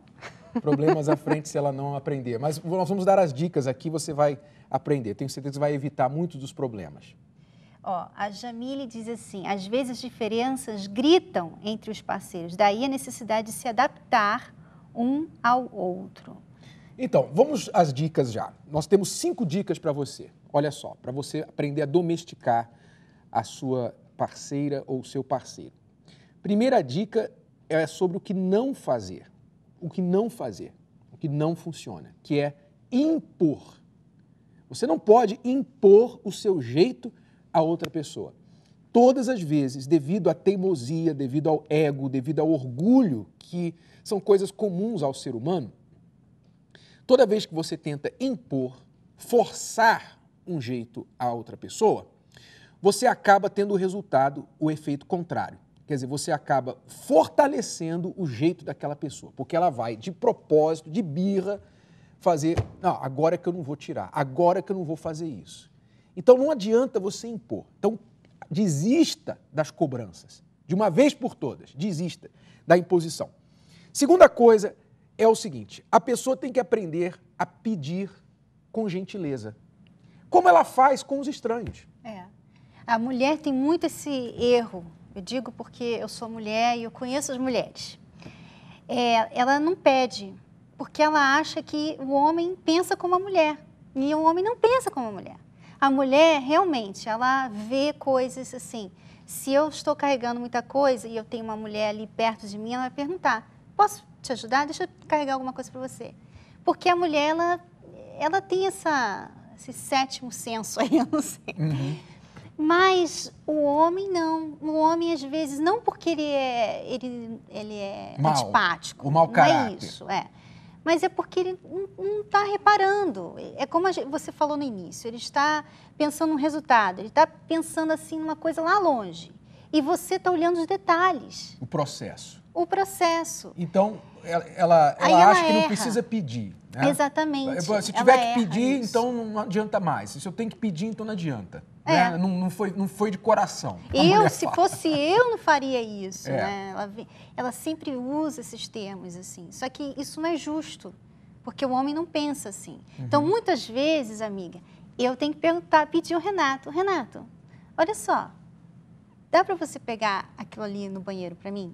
Problemas à frente se ela não aprender. Mas nós vamos dar as dicas aqui, você vai aprender. Tenho certeza que vai evitar muitos dos problemas. Ó, a Jamile diz assim, às vezes as diferenças gritam entre os parceiros, daí a necessidade de se adaptar um ao outro. Então, vamos às dicas já. Nós temos 5 dicas para você, olha só, para você aprender a domesticar a sua parceira ou seu parceiro. Primeira dica é sobre o que não fazer, o que não funciona, que é impor. Você não pode impor o seu jeito a outra pessoa. Todas as vezes, devido à teimosia, devido ao ego, devido ao orgulho, que são coisas comuns ao ser humano, toda vez que você tenta impor, forçar um jeito a outra pessoa, você acaba tendo o resultado, o efeito contrário. Quer dizer, você acaba fortalecendo o jeito daquela pessoa, porque ela vai de propósito, de birra, fazer, não, agora é que eu não vou tirar, agora é que eu não vou fazer isso. Então, não adianta você impor. Então, desista das cobranças. De uma vez por todas, desista da imposição. Segunda coisa é o seguinte, a pessoa tem que aprender a pedir com gentileza, como ela faz com os estranhos. É. A mulher tem muito esse erro, eu digo porque eu sou mulher e eu conheço as mulheres. Ela não pede, porque ela acha que o homem pensa como a mulher, e o homem não pensa como a mulher. A mulher, realmente, ela vê coisas assim. Se eu estou carregando muita coisa e eu tenho uma mulher ali perto de mim, ela vai perguntar, posso te ajudar? Deixa eu carregar alguma coisa para você. Porque a mulher, ela tem esse sétimo senso aí, eu não sei. Uhum. Mas o homem não. O homem, às vezes, não porque ele é antipático. O mau caráter. Não é isso, é. Mas é porque ele não está reparando. É como você falou no início, ele está pensando num resultado, ele está pensando assim numa coisa lá longe. E você está olhando os detalhes. O processo. O processo. Então, ela acha que não precisa pedir. Né? Exatamente. Se tiver que pedir, então não adianta mais. Se eu tenho que pedir, então não adianta. É. Né? Não foi de coração. Se fosse eu, não faria isso. É. Né? Ela sempre usa esses termos, assim. Só que isso não é justo, porque o homem não pensa assim. Uhum. Então, muitas vezes, amiga, eu tenho que pedir ao Renato. Renato, olha só, dá para você pegar aquilo ali no banheiro para mim?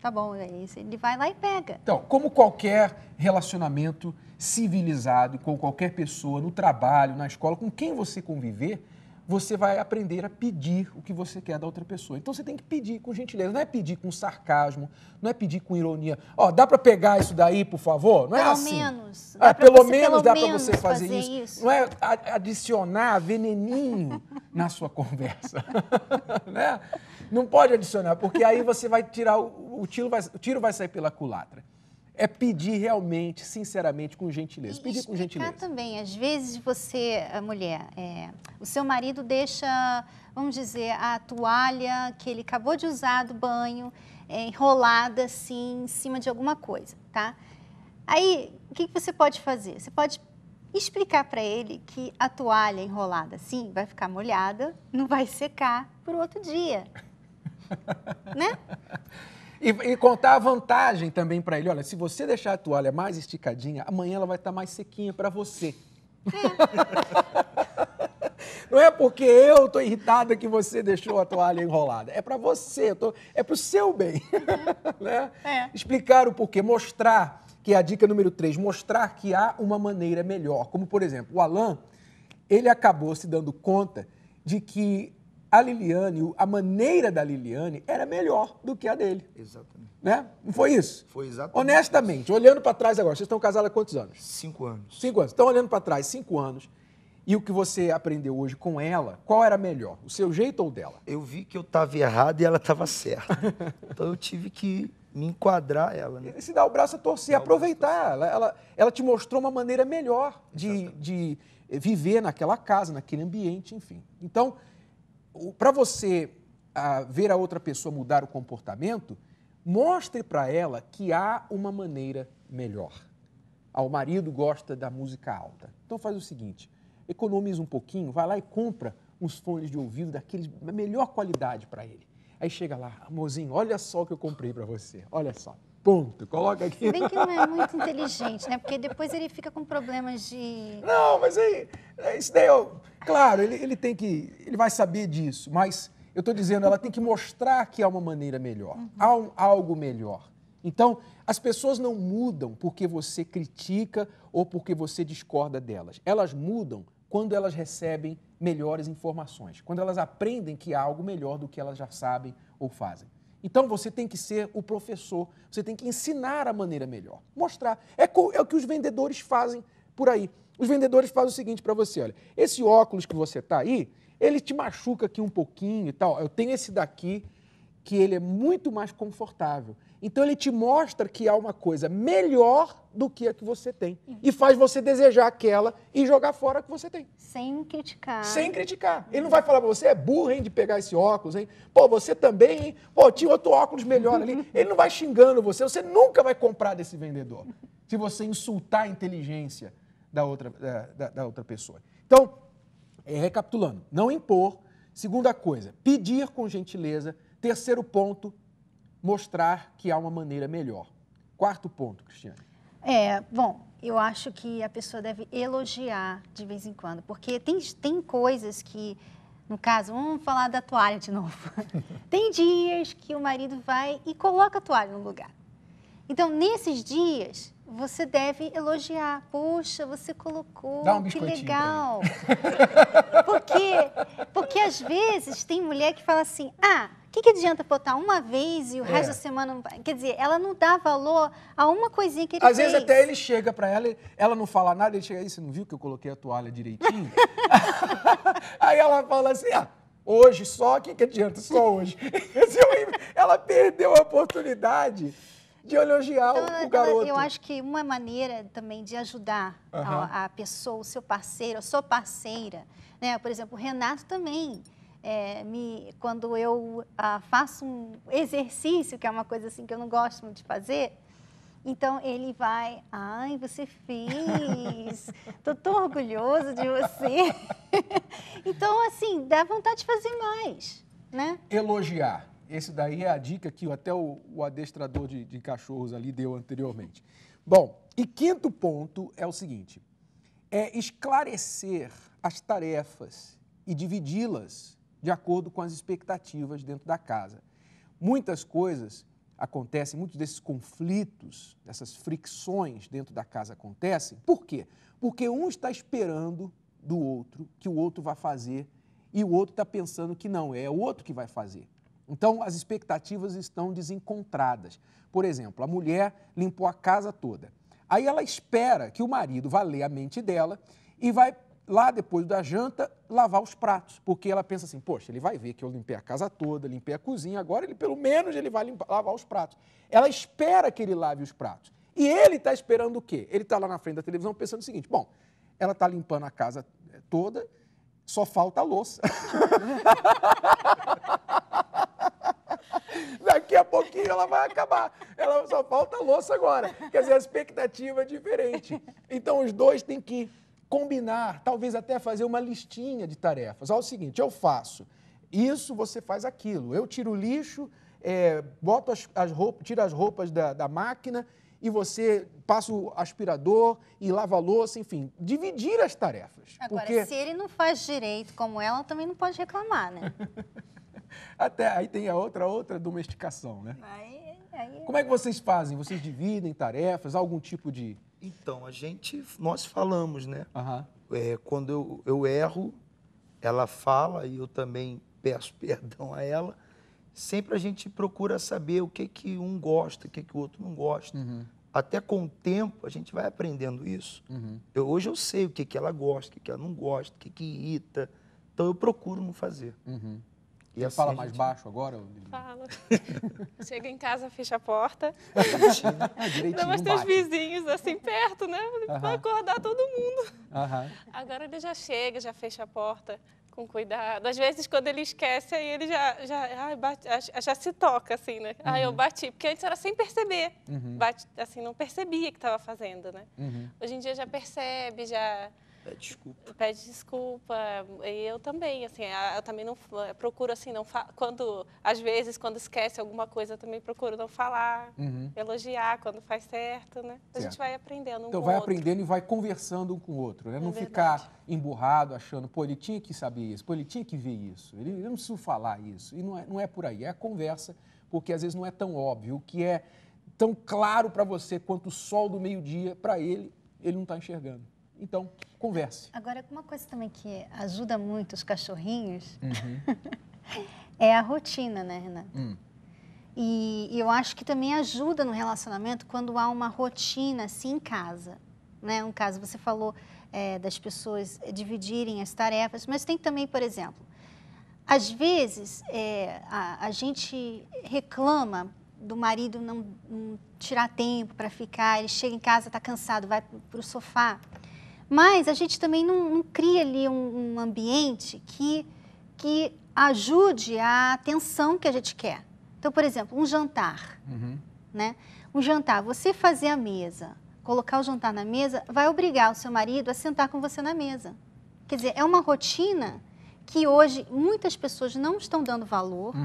Tá bom, ele vai lá e pega. Então, como qualquer relacionamento civilizado, com qualquer pessoa, no trabalho, na escola, com quem você conviver, você vai aprender a pedir o que você quer da outra pessoa. Então, você tem que pedir com gentileza. Não é pedir com sarcasmo, não é pedir com ironia. Ó, dá para pegar isso daí, por favor? Não é assim. Menos. É, pelo menos dá para você fazer isso. Não é adicionar veneninho na sua conversa. Né? Não pode adicionar, porque aí você vai tirar... O tiro vai sair pela culatra. É pedir realmente, sinceramente, com gentileza. E pedir com gentileza. Também, às vezes você, a mulher, o seu marido deixa, vamos dizer, a toalha que ele acabou de usar do banho, enrolada assim, em cima de alguma coisa, tá? Aí, o que você pode fazer? Você pode explicar para ele que a toalha enrolada assim vai ficar molhada, não vai secar para o outro dia, né? E contar a vantagem também para ele. Olha, se você deixar a toalha mais esticadinha, amanhã ela vai estar mais sequinha para você. É. Não é porque eu estou irritada que você deixou a toalha enrolada. É para você, é para o seu bem. Uhum. Né? É. Explicar o porquê, mostrar, que é a dica número 3, mostrar que há uma maneira melhor. Como, por exemplo, o Alan, ele acabou se dando conta de que a Liliane, a maneira da Liliane era melhor do que a dele. Exatamente. Né? Não foi isso? Foi exatamente. Honestamente, isso. Olhando para trás agora, vocês estão casados há quantos anos? 5 anos. 5 anos. Estão olhando para trás, 5 anos. E o que você aprendeu hoje com ela, qual era melhor? O seu jeito ou dela? Eu vi que eu estava errado e ela estava certa. Então eu tive que me enquadrar ela. Né? Se dar o braço a torcer, aproveitar. Ela te mostrou uma maneira melhor de viver naquela casa, naquele ambiente, enfim. Então... Para você ver a outra pessoa mudar o comportamento, mostre para ela que há uma maneira melhor. O marido gosta da música alta. Então faz o seguinte, economiza um pouquinho, vai lá e compra uns fones de ouvido daqueles da melhor qualidade para ele. Aí chega lá, amorzinho, olha só o que eu comprei para você, olha só. Ponto, coloca aqui. Se bem que não é muito inteligente, né? Porque depois ele fica com problemas de... Não, mas aí, isso daí, claro, ele vai saber disso, mas eu estou dizendo, ela tem que mostrar que há uma maneira melhor, uhum. Há algo melhor. Então, as pessoas não mudam porque você critica ou porque você discorda delas. Elas mudam quando elas recebem melhores informações, quando elas aprendem que há algo melhor do que elas já sabem ou fazem. Então, você tem que ser o professor, você tem que ensinar a maneira melhor, mostrar. É o que os vendedores fazem por aí. Os vendedores fazem o seguinte para você, olha, esse óculos que você está aí, ele te machuca aqui um pouquinho e tal. Eu tenho esse daqui, que ele é muito mais confortável. Então, ele te mostra que há uma coisa melhor do que a que você tem. E faz você desejar aquela e jogar fora a que você tem. Sem criticar. Sem criticar. Ele não vai falar para você, é burro, hein, de pegar esse óculos, hein? Pô, você também, hein? Pô, tinha outro óculos melhor ali. Ele não vai xingando você. Você nunca vai comprar desse vendedor se você insultar a inteligência da outra pessoa. Então, recapitulando, não impor. Segunda coisa, pedir com gentileza. Terceiro ponto, mostrar que há uma maneira melhor. Quarto ponto, Cristiane. Bom, eu acho que a pessoa deve elogiar de vez em quando, porque tem coisas que, no caso, vamos falar da toalha de novo. Tem dias que o marido vai e coloca a toalha no lugar. Então, nesses dias, você deve elogiar. Poxa, você colocou, dá um biscoitinho, que legal. Porque às vezes tem mulher que fala assim, ah, o que adianta botar uma vez e o resto da semana não vai? Quer dizer, ela não dá valor a uma coisinha que ele fez. Às vezes até ele chega pra ela, ela não fala nada, ele chega aí, você não viu que eu coloquei a toalha direitinho? Aí ela fala assim, ah, hoje só, o que adianta? Só hoje. Ela perdeu a oportunidade de elogiar então, o garoto. Eu acho que uma maneira também de ajudar a pessoa, o seu parceiro, a sua parceira, né? Por exemplo, o Renato também, quando eu faço um exercício, que é uma coisa assim que eu não gosto muito de fazer, então ele vai, ai, você fez, tô tão orgulhoso de você. Então, assim, dá vontade de fazer mais, né? Elogiar. Esse daí é a dica que até o adestrador de cachorros ali deu anteriormente. Bom, e quinto ponto é o seguinte, é esclarecer as tarefas e dividi-las de acordo com as expectativas dentro da casa. Muitas coisas acontecem, muitos desses conflitos, dessas fricções dentro da casa acontecem. Por quê? Porque um está esperando do outro que o outro vai fazer e o outro está pensando que não, é o outro que vai fazer. Então, as expectativas estão desencontradas. Por exemplo, a mulher limpou a casa toda. Aí ela espera que o marido vá ler a mente dela e vai lá, depois da janta, lavar os pratos. Porque ela pensa assim, poxa, ele vai ver que eu limpei a casa toda, limpei a cozinha, agora ele, pelo menos ele vai lavar os pratos. Ela espera que ele lave os pratos. E ele está esperando o quê? Ele está lá na frente da televisão pensando o seguinte, bom, ela está limpando a casa toda, só falta a louça. Daqui a pouquinho ela vai acabar, ela só falta a louça agora. Quer dizer, a expectativa é diferente. Então, os dois têm que combinar, talvez até fazer uma listinha de tarefas. Olha o seguinte, eu faço isso, você faz aquilo. Eu tiro o lixo, boto as roupas, tiro as roupas da máquina e você passa o aspirador e lava a louça, enfim, dividir as tarefas. Agora, porque se ele não faz direito como ela, também não pode reclamar, né? Até aí tem a outra domesticação, né? Aí... Como é que vocês fazem? Vocês dividem tarefas, algum tipo de... Então, nós falamos, né? Uhum. Quando eu erro, ela fala e eu também peço perdão a ela. Sempre a gente procura saber o que um gosta, o que o outro não gosta. Uhum. Até com o tempo a gente vai aprendendo isso. Uhum. Hoje eu sei o que ela gosta, o que ela não gosta, o que irrita. Então eu procuro não fazer. Uhum. E assim, fala mais baixo agora? Fala. Chega em casa, fecha a porta. Dá mais teus vizinhos assim perto, né? Vai acordar todo mundo. Agora ele já chega, já fecha a porta com cuidado. Às vezes, quando ele esquece, aí ele já se toca, assim, né? Uhum. Eu bati. Porque antes era sem perceber. Uhum. Bate, assim, não percebia que estava fazendo, né? Uhum. Hoje em dia já percebe, já... Pede desculpa. Eu também, assim, eu também não procuro, assim, não quando, às vezes, quando esquece alguma coisa, eu também procuro não falar, elogiar quando faz certo, né? A gente vai aprendendo um com o outro. Então vai aprendendo e vai conversando um com o outro, né? Não ficar emburrado, achando, pô, ele tinha que saber isso, pô, ele tinha que ver isso, ele não precisa falar isso. E não é por aí, é a conversa, porque às vezes não é tão óbvio, o que é tão claro para você quanto o sol do meio-dia, para ele não está enxergando. Então, converse. Agora, uma coisa também que ajuda muito os cachorrinhos é a rotina, né, Renata? E eu acho que também ajuda no relacionamento quando há uma rotina, assim, em casa. Né? Um caso, você falou das pessoas dividirem as tarefas, mas tem também, por exemplo, às vezes a gente reclama do marido não tirar tempo para ficar, ele chega em casa, está cansado, vai para o sofá. Mas a gente também não cria ali um ambiente que ajude a atenção que a gente quer. Então, por exemplo, um jantar, né? Um jantar, você fazer a mesa, colocar o jantar na mesa, vai obrigar o seu marido a sentar com você na mesa. Quer dizer, é uma rotina que hoje muitas pessoas não estão dando valor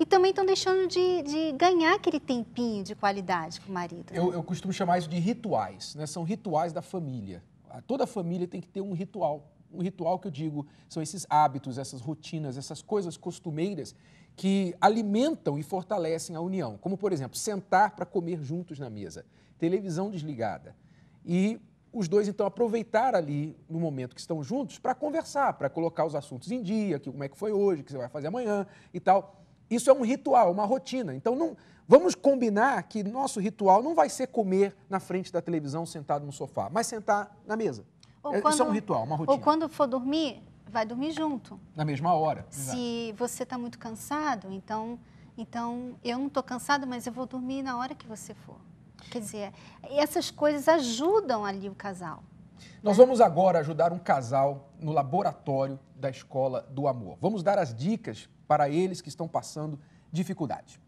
e também estão deixando de ganhar aquele tempinho de qualidade com o marido. Né? Eu costumo chamar isso de rituais, né? São rituais da família. Toda família tem que ter um ritual. Um ritual que eu digo são esses hábitos, essas rotinas, essas coisas costumeiras que alimentam e fortalecem a união, como, por exemplo, sentar para comer juntos na mesa, televisão desligada. E os dois, então, aproveitar ali, no momento que estão juntos, para conversar, para colocar os assuntos em dia, que, como é que foi hoje, o que você vai fazer amanhã e tal. Isso é um ritual, uma rotina. Então, não, vamos combinar que nosso ritual não vai ser comer na frente da televisão, sentado no sofá, mas sentar na mesa. Isso é um ritual, uma rotina. Ou quando for dormir, vai dormir junto. Na mesma hora. Se você está muito cansado, então eu não estou cansado, mas eu vou dormir na hora que você for. Quer dizer, essas coisas ajudam ali o casal. Nós vamos agora ajudar um casal no laboratório da Escola do Amor. Vamos dar as dicas para eles que estão passando dificuldade.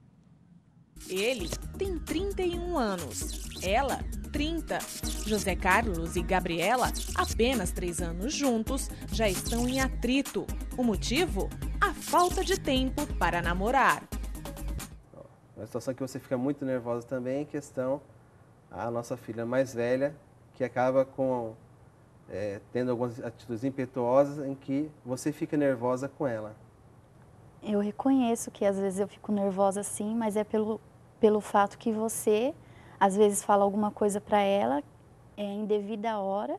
Ele tem 31 anos, ela 30. José Carlos e Gabriela, apenas 3 anos juntos, já estão em atrito. O motivo? A falta de tempo para namorar. Uma situação que você fica muito nervosa também é questão a nossa filha mais velha, que acaba com tendo algumas atitudes impetuosas em que você fica nervosa com ela. Eu reconheço que às vezes eu fico nervosa sim, mas é pelo fato que você às vezes fala alguma coisa para ela em devida hora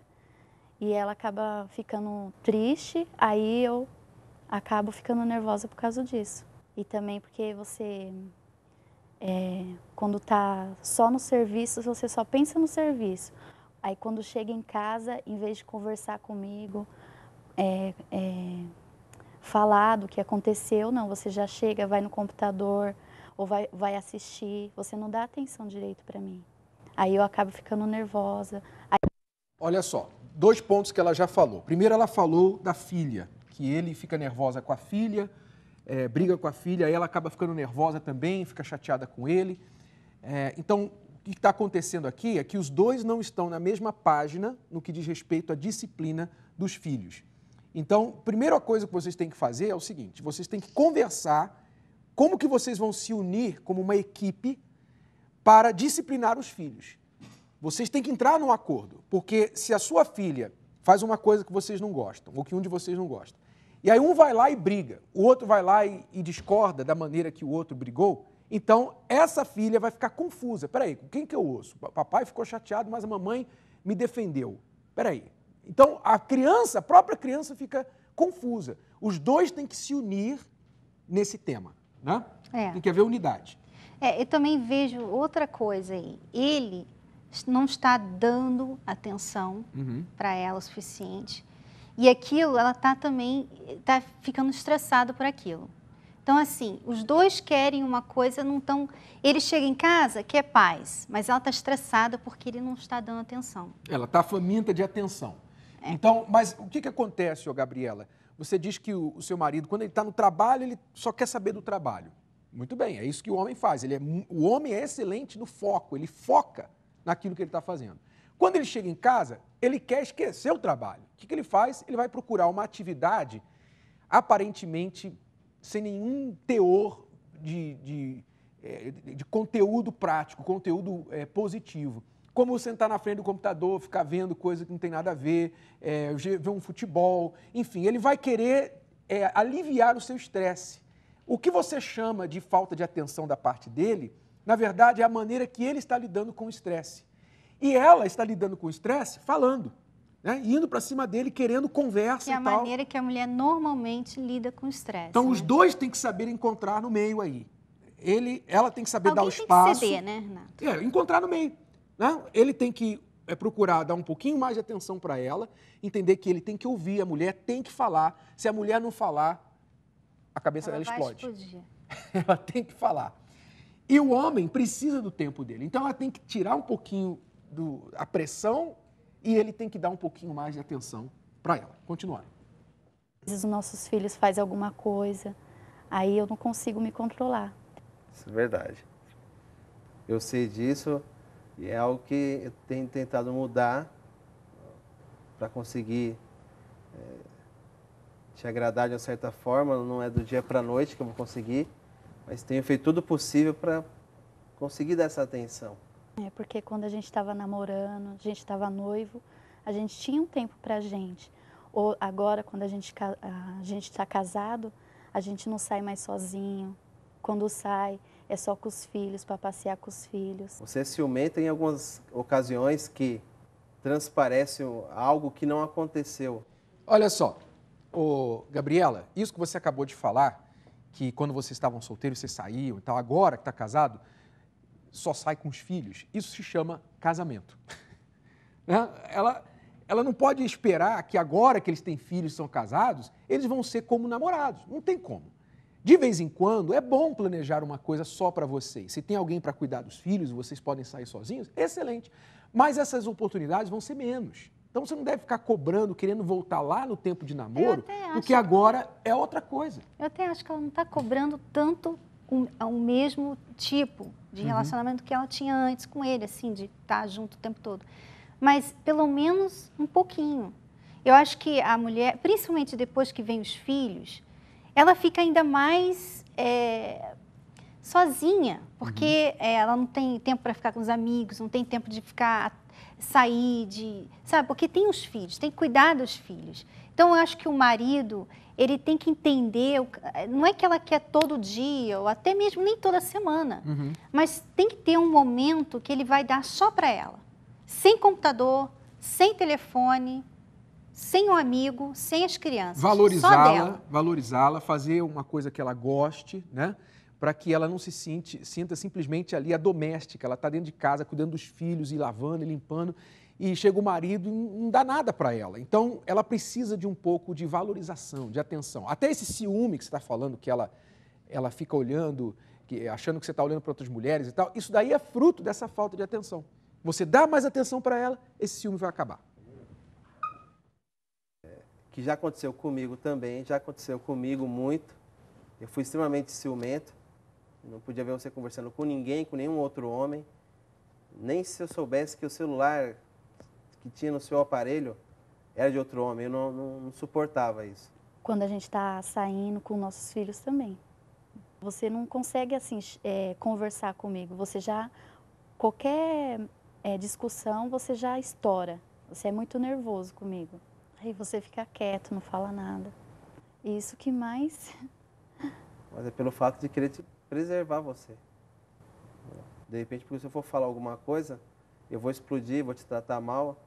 e ela acaba ficando triste, aí eu acabo ficando nervosa por causa disso. E também porque você... quando está só no serviço, você só pensa no serviço. Aí quando chega em casa, em vez de conversar comigo, falar do que aconteceu, não, você já chega, vai no computador ou vai assistir, você não dá atenção direito para mim. Aí eu acabo ficando nervosa. Aí... Olha só, 2 pontos que ela já falou. Primeiro, ela falou da filha, que ele fica nervosa com a filha, briga com a filha, ela acaba ficando nervosa também, fica chateada com ele. Então, o que está acontecendo aqui é que os dois não estão na mesma página no que diz respeito à disciplina dos filhos. Então, a primeira coisa que vocês têm que fazer é o seguinte, vocês têm que conversar como que vocês vão se unir como uma equipe para disciplinar os filhos. Vocês têm que entrar num acordo, porque se a sua filha faz uma coisa que vocês não gostam, ou que um de vocês não gosta, e aí um vai lá e briga, o outro vai lá e discorda da maneira que o outro brigou, então essa filha vai ficar confusa. Peraí, com quem que eu ouço? O papai ficou chateado, mas a mamãe me defendeu. Peraí. Então a própria criança fica confusa. Os dois têm que se unir nesse tema, né? Tem que haver unidade. Eu também vejo outra coisa aí. Ele não está dando atenção para ela o suficiente. E aquilo, ela tá ficando estressada por aquilo. Então, assim, os dois querem uma coisa, não estão... Ele chega em casa, quer paz, mas ela está estressada porque ele não está dando atenção. Ela está faminta de atenção. Então, mas o que acontece, ô Gabriela? Você diz que o seu marido, quando ele está no trabalho, ele só quer saber do trabalho. Muito bem, é isso que o homem faz. O homem é excelente no foco, ele foca naquilo que ele está fazendo. Quando ele chega em casa, ele quer esquecer o trabalho. O que ele faz? Ele vai procurar uma atividade aparentemente sem nenhum teor de conteúdo prático, conteúdo positivo. Como sentar na frente do computador, ficar vendo coisa que não tem nada a ver, ver um futebol, enfim. Ele vai querer aliviar o seu estresse. O que você chama de falta de atenção da parte dele, na verdade, é a maneira que ele está lidando com o estresse. E ela está lidando com o estresse falando, né? Indo para cima dele, querendo conversa e tal. Que é a maneira que a mulher normalmente lida com o estresse. Então, os dois têm que saber encontrar no meio aí. Ela tem que saber dar o espaço. Tem que ceder, né, Renato? Encontrar no meio, né? Ele tem que procurar dar um pouquinho mais de atenção para ela, entender que ele tem que ouvir, a mulher tem que falar. Se a mulher não falar, a cabeça dela explode. Ela vai explodir. Ela tem que falar. E o homem precisa do tempo dele. Então, ela tem que tirar um pouquinho... a pressão, e ele tem que dar um pouquinho mais de atenção para ela. Continuar. Às vezes os nossos filhos fazem alguma coisa, aí eu não consigo me controlar. Isso é verdade. Eu sei disso e é algo que eu tenho tentado mudar para conseguir te agradar de uma certa forma. Não é do dia para a noite que eu vou conseguir, mas tenho feito tudo possível para conseguir dar essa atenção. Porque quando a gente estava namorando, a gente estava noivo, a gente tinha um tempo para a gente. Ou agora, quando a gente está casado, a gente não sai mais sozinho, Quando sai, é só com os filhos, para passear com os filhos. Você é ciumenta em algumas ocasiões que transparece algo que não aconteceu. Olha só, ô, Gabriela, isso que você acabou de falar, que quando vocês estavam solteiros, vocês saíam e tal, agora que está casado, só sai com os filhos. Isso se chama casamento. Né? Ela não pode esperar que agora que eles têm filhos e são casados, eles vão ser como namorados. Não tem como. De vez em quando, é bom planejar uma coisa só para vocês. Se tem alguém para cuidar dos filhos, vocês podem sair sozinhos, excelente. Mas essas oportunidades vão ser menos. Então, você não deve ficar cobrando, querendo voltar lá no tempo de namoro, porque agora é outra coisa. Eu até acho que ela não está cobrando tanto o mesmo tipo de relacionamento que ela tinha antes com ele, assim, de estar junto o tempo todo. Mas, pelo menos, um pouquinho. Eu acho que a mulher, principalmente depois que vem os filhos, ela fica ainda mais sozinha, porque ela não tem tempo para ficar com os amigos, não tem tempo de ficar, sair, de, sabe? Porque tem os filhos, tem que cuidar dos filhos. Então, eu acho que o marido, ele tem que entender, não é que ela quer todo dia, ou até mesmo nem toda semana, mas tem que ter um momento que ele vai dar só para ela. Sem computador, sem telefone, sem um amigo, sem as crianças. Valorizá-la, valorizá-la, fazer uma coisa que ela goste, né? Para que ela não se sinta simplesmente ali a doméstica. Ela está dentro de casa, cuidando dos filhos, e lavando, e limpando, e chega o marido e não dá nada para ela. Então, ela precisa de um pouco de valorização, de atenção. Até esse ciúme que você está falando, que ela fica olhando, achando que você está olhando para outras mulheres e tal, isso daí é fruto dessa falta de atenção. Você dá mais atenção para ela, esse ciúme vai acabar. Que já aconteceu comigo também, já aconteceu comigo muito. Eu fui extremamente ciumento, não podia ver você conversando com ninguém, com nenhum outro homem. Nem se eu soubesse que o celular que tinha no seu aparelho era de outro homem, eu não suportava isso. Quando a gente está saindo com nossos filhos também. Você não consegue assim conversar comigo, você já... Qualquer discussão, você já estoura. Você é muito nervoso comigo. Aí você fica quieto, não fala nada. Isso que mais... Mas é pelo fato de querer te preservar você. De repente, porque se eu for falar alguma coisa, eu vou explodir, vou te tratar mal,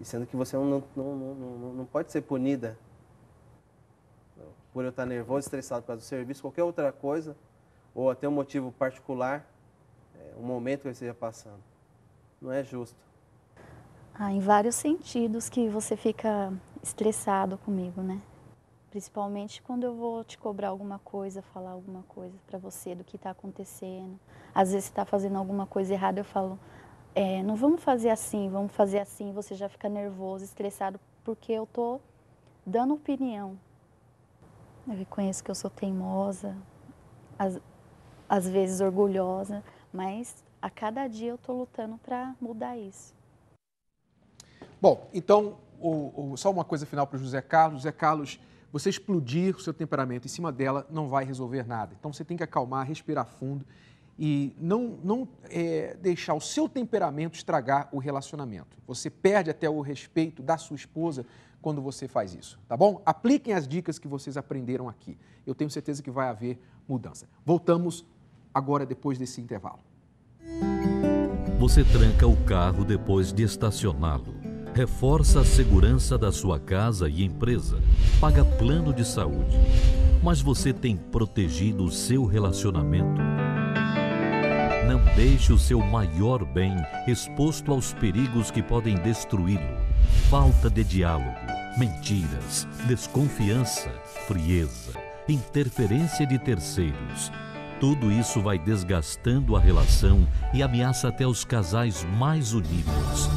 e sendo que você não pode ser punida. Por eu estar nervoso, estressado por causa do serviço, qualquer outra coisa, ou até um motivo particular, um momento que eu esteja passando. Não é justo. Ah, em vários sentidos que você fica estressado comigo, né? Principalmente quando eu vou te cobrar alguma coisa, falar alguma coisa para você do que está acontecendo. Às vezes você está fazendo alguma coisa errada, eu falo, não vamos fazer assim, você já fica nervoso, estressado, porque eu tô dando opinião. Eu reconheço que eu sou teimosa, às vezes orgulhosa, mas a cada dia eu estou lutando para mudar isso. Bom, então, só uma coisa final para o José Carlos. José Carlos, você explodir o seu temperamento em cima dela não vai resolver nada. Então, você tem que acalmar, respirar fundo e não deixar o seu temperamento estragar o relacionamento. Você perde até o respeito da sua esposa quando você faz isso, tá bom? Apliquem as dicas que vocês aprenderam aqui. Eu tenho certeza que vai haver mudança. Voltamos agora, depois desse intervalo. Você tranca o carro depois de estacioná-lo. Reforça a segurança da sua casa e empresa. Paga plano de saúde. Mas você tem protegido o seu relacionamento? Não deixe o seu maior bem exposto aos perigos que podem destruí-lo. Falta de diálogo, mentiras, desconfiança, frieza, interferência de terceiros. Tudo isso vai desgastando a relação e ameaça até os casais mais unidos.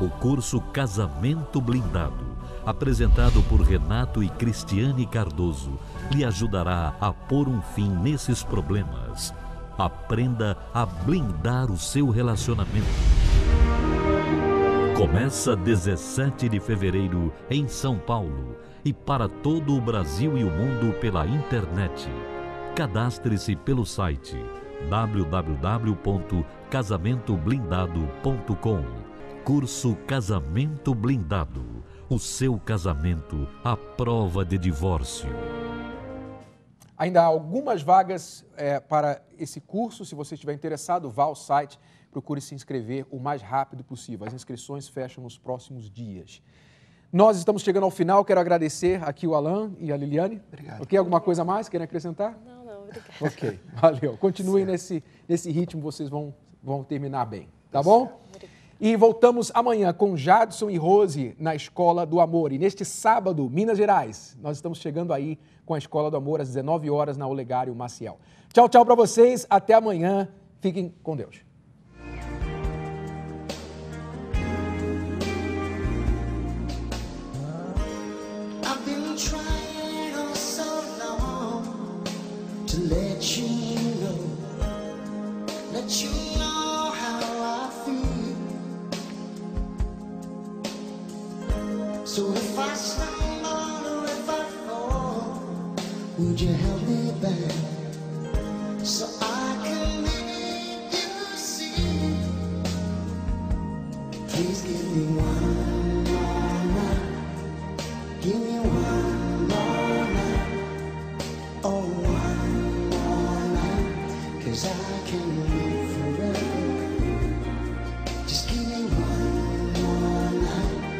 O curso Casamento Blindado, apresentado por Renato e Cristiane Cardoso, lhe ajudará a pôr um fim nesses problemas. Aprenda a blindar o seu relacionamento. Começa 17 de fevereiro em São Paulo. E para todo o Brasil e o mundo pela internet. Cadastre-se pelo site www.casamentoblindado.com. Curso Casamento Blindado. O seu casamento à prova de divórcio. Ainda há algumas vagas para esse curso. Se você estiver interessado, vá ao site, procure se inscrever o mais rápido possível. As inscrições fecham nos próximos dias. Nós estamos chegando ao final. Quero agradecer aqui o Alan e a Liliane. Obrigado. Ok? Alguma coisa mais? Querem acrescentar? Não, não. Obrigado. Ok. Valeu. Continuem nesse ritmo. Vocês vão terminar bem. Tá bom? Obrigado. E voltamos amanhã com Jadson e Rose na Escola do Amor. E neste sábado, Minas Gerais, nós estamos chegando aí com a Escola do Amor às 19 horas na Olegário Maciel. Tchau, tchau para vocês. Até amanhã. Fiquem com Deus. So if I stumble or if I fall, would you help me back so I can make you see? Please give me one more night, give me one more night, oh one more night, 'cause I can't live forever. Just give me one more night.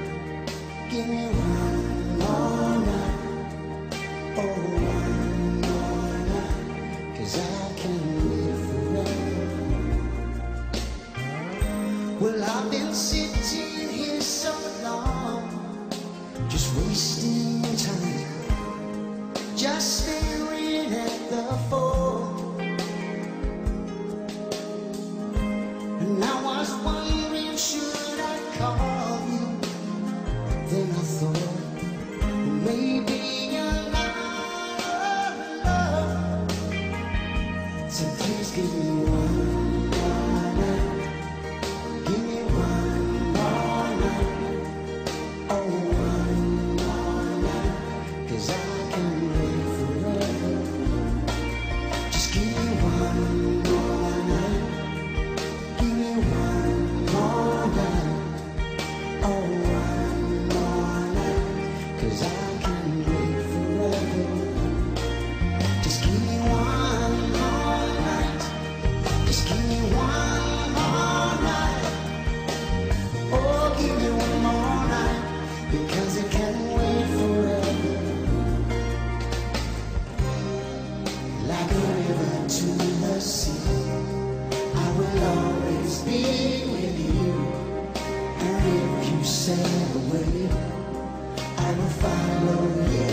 Give me one more night, oh one more night, 'cause I can't live forever. Well, I've been sitting here so long, just wasting time, just staring at the phone. And I was wondering, should I call? Then I thought, maybe I'm out of love. So please give me one more night. Give me one more night. Oh, one more night. 'Cause I can't live forever. Just give me one more night. Give me one more night. Oh. Away, I will follow you.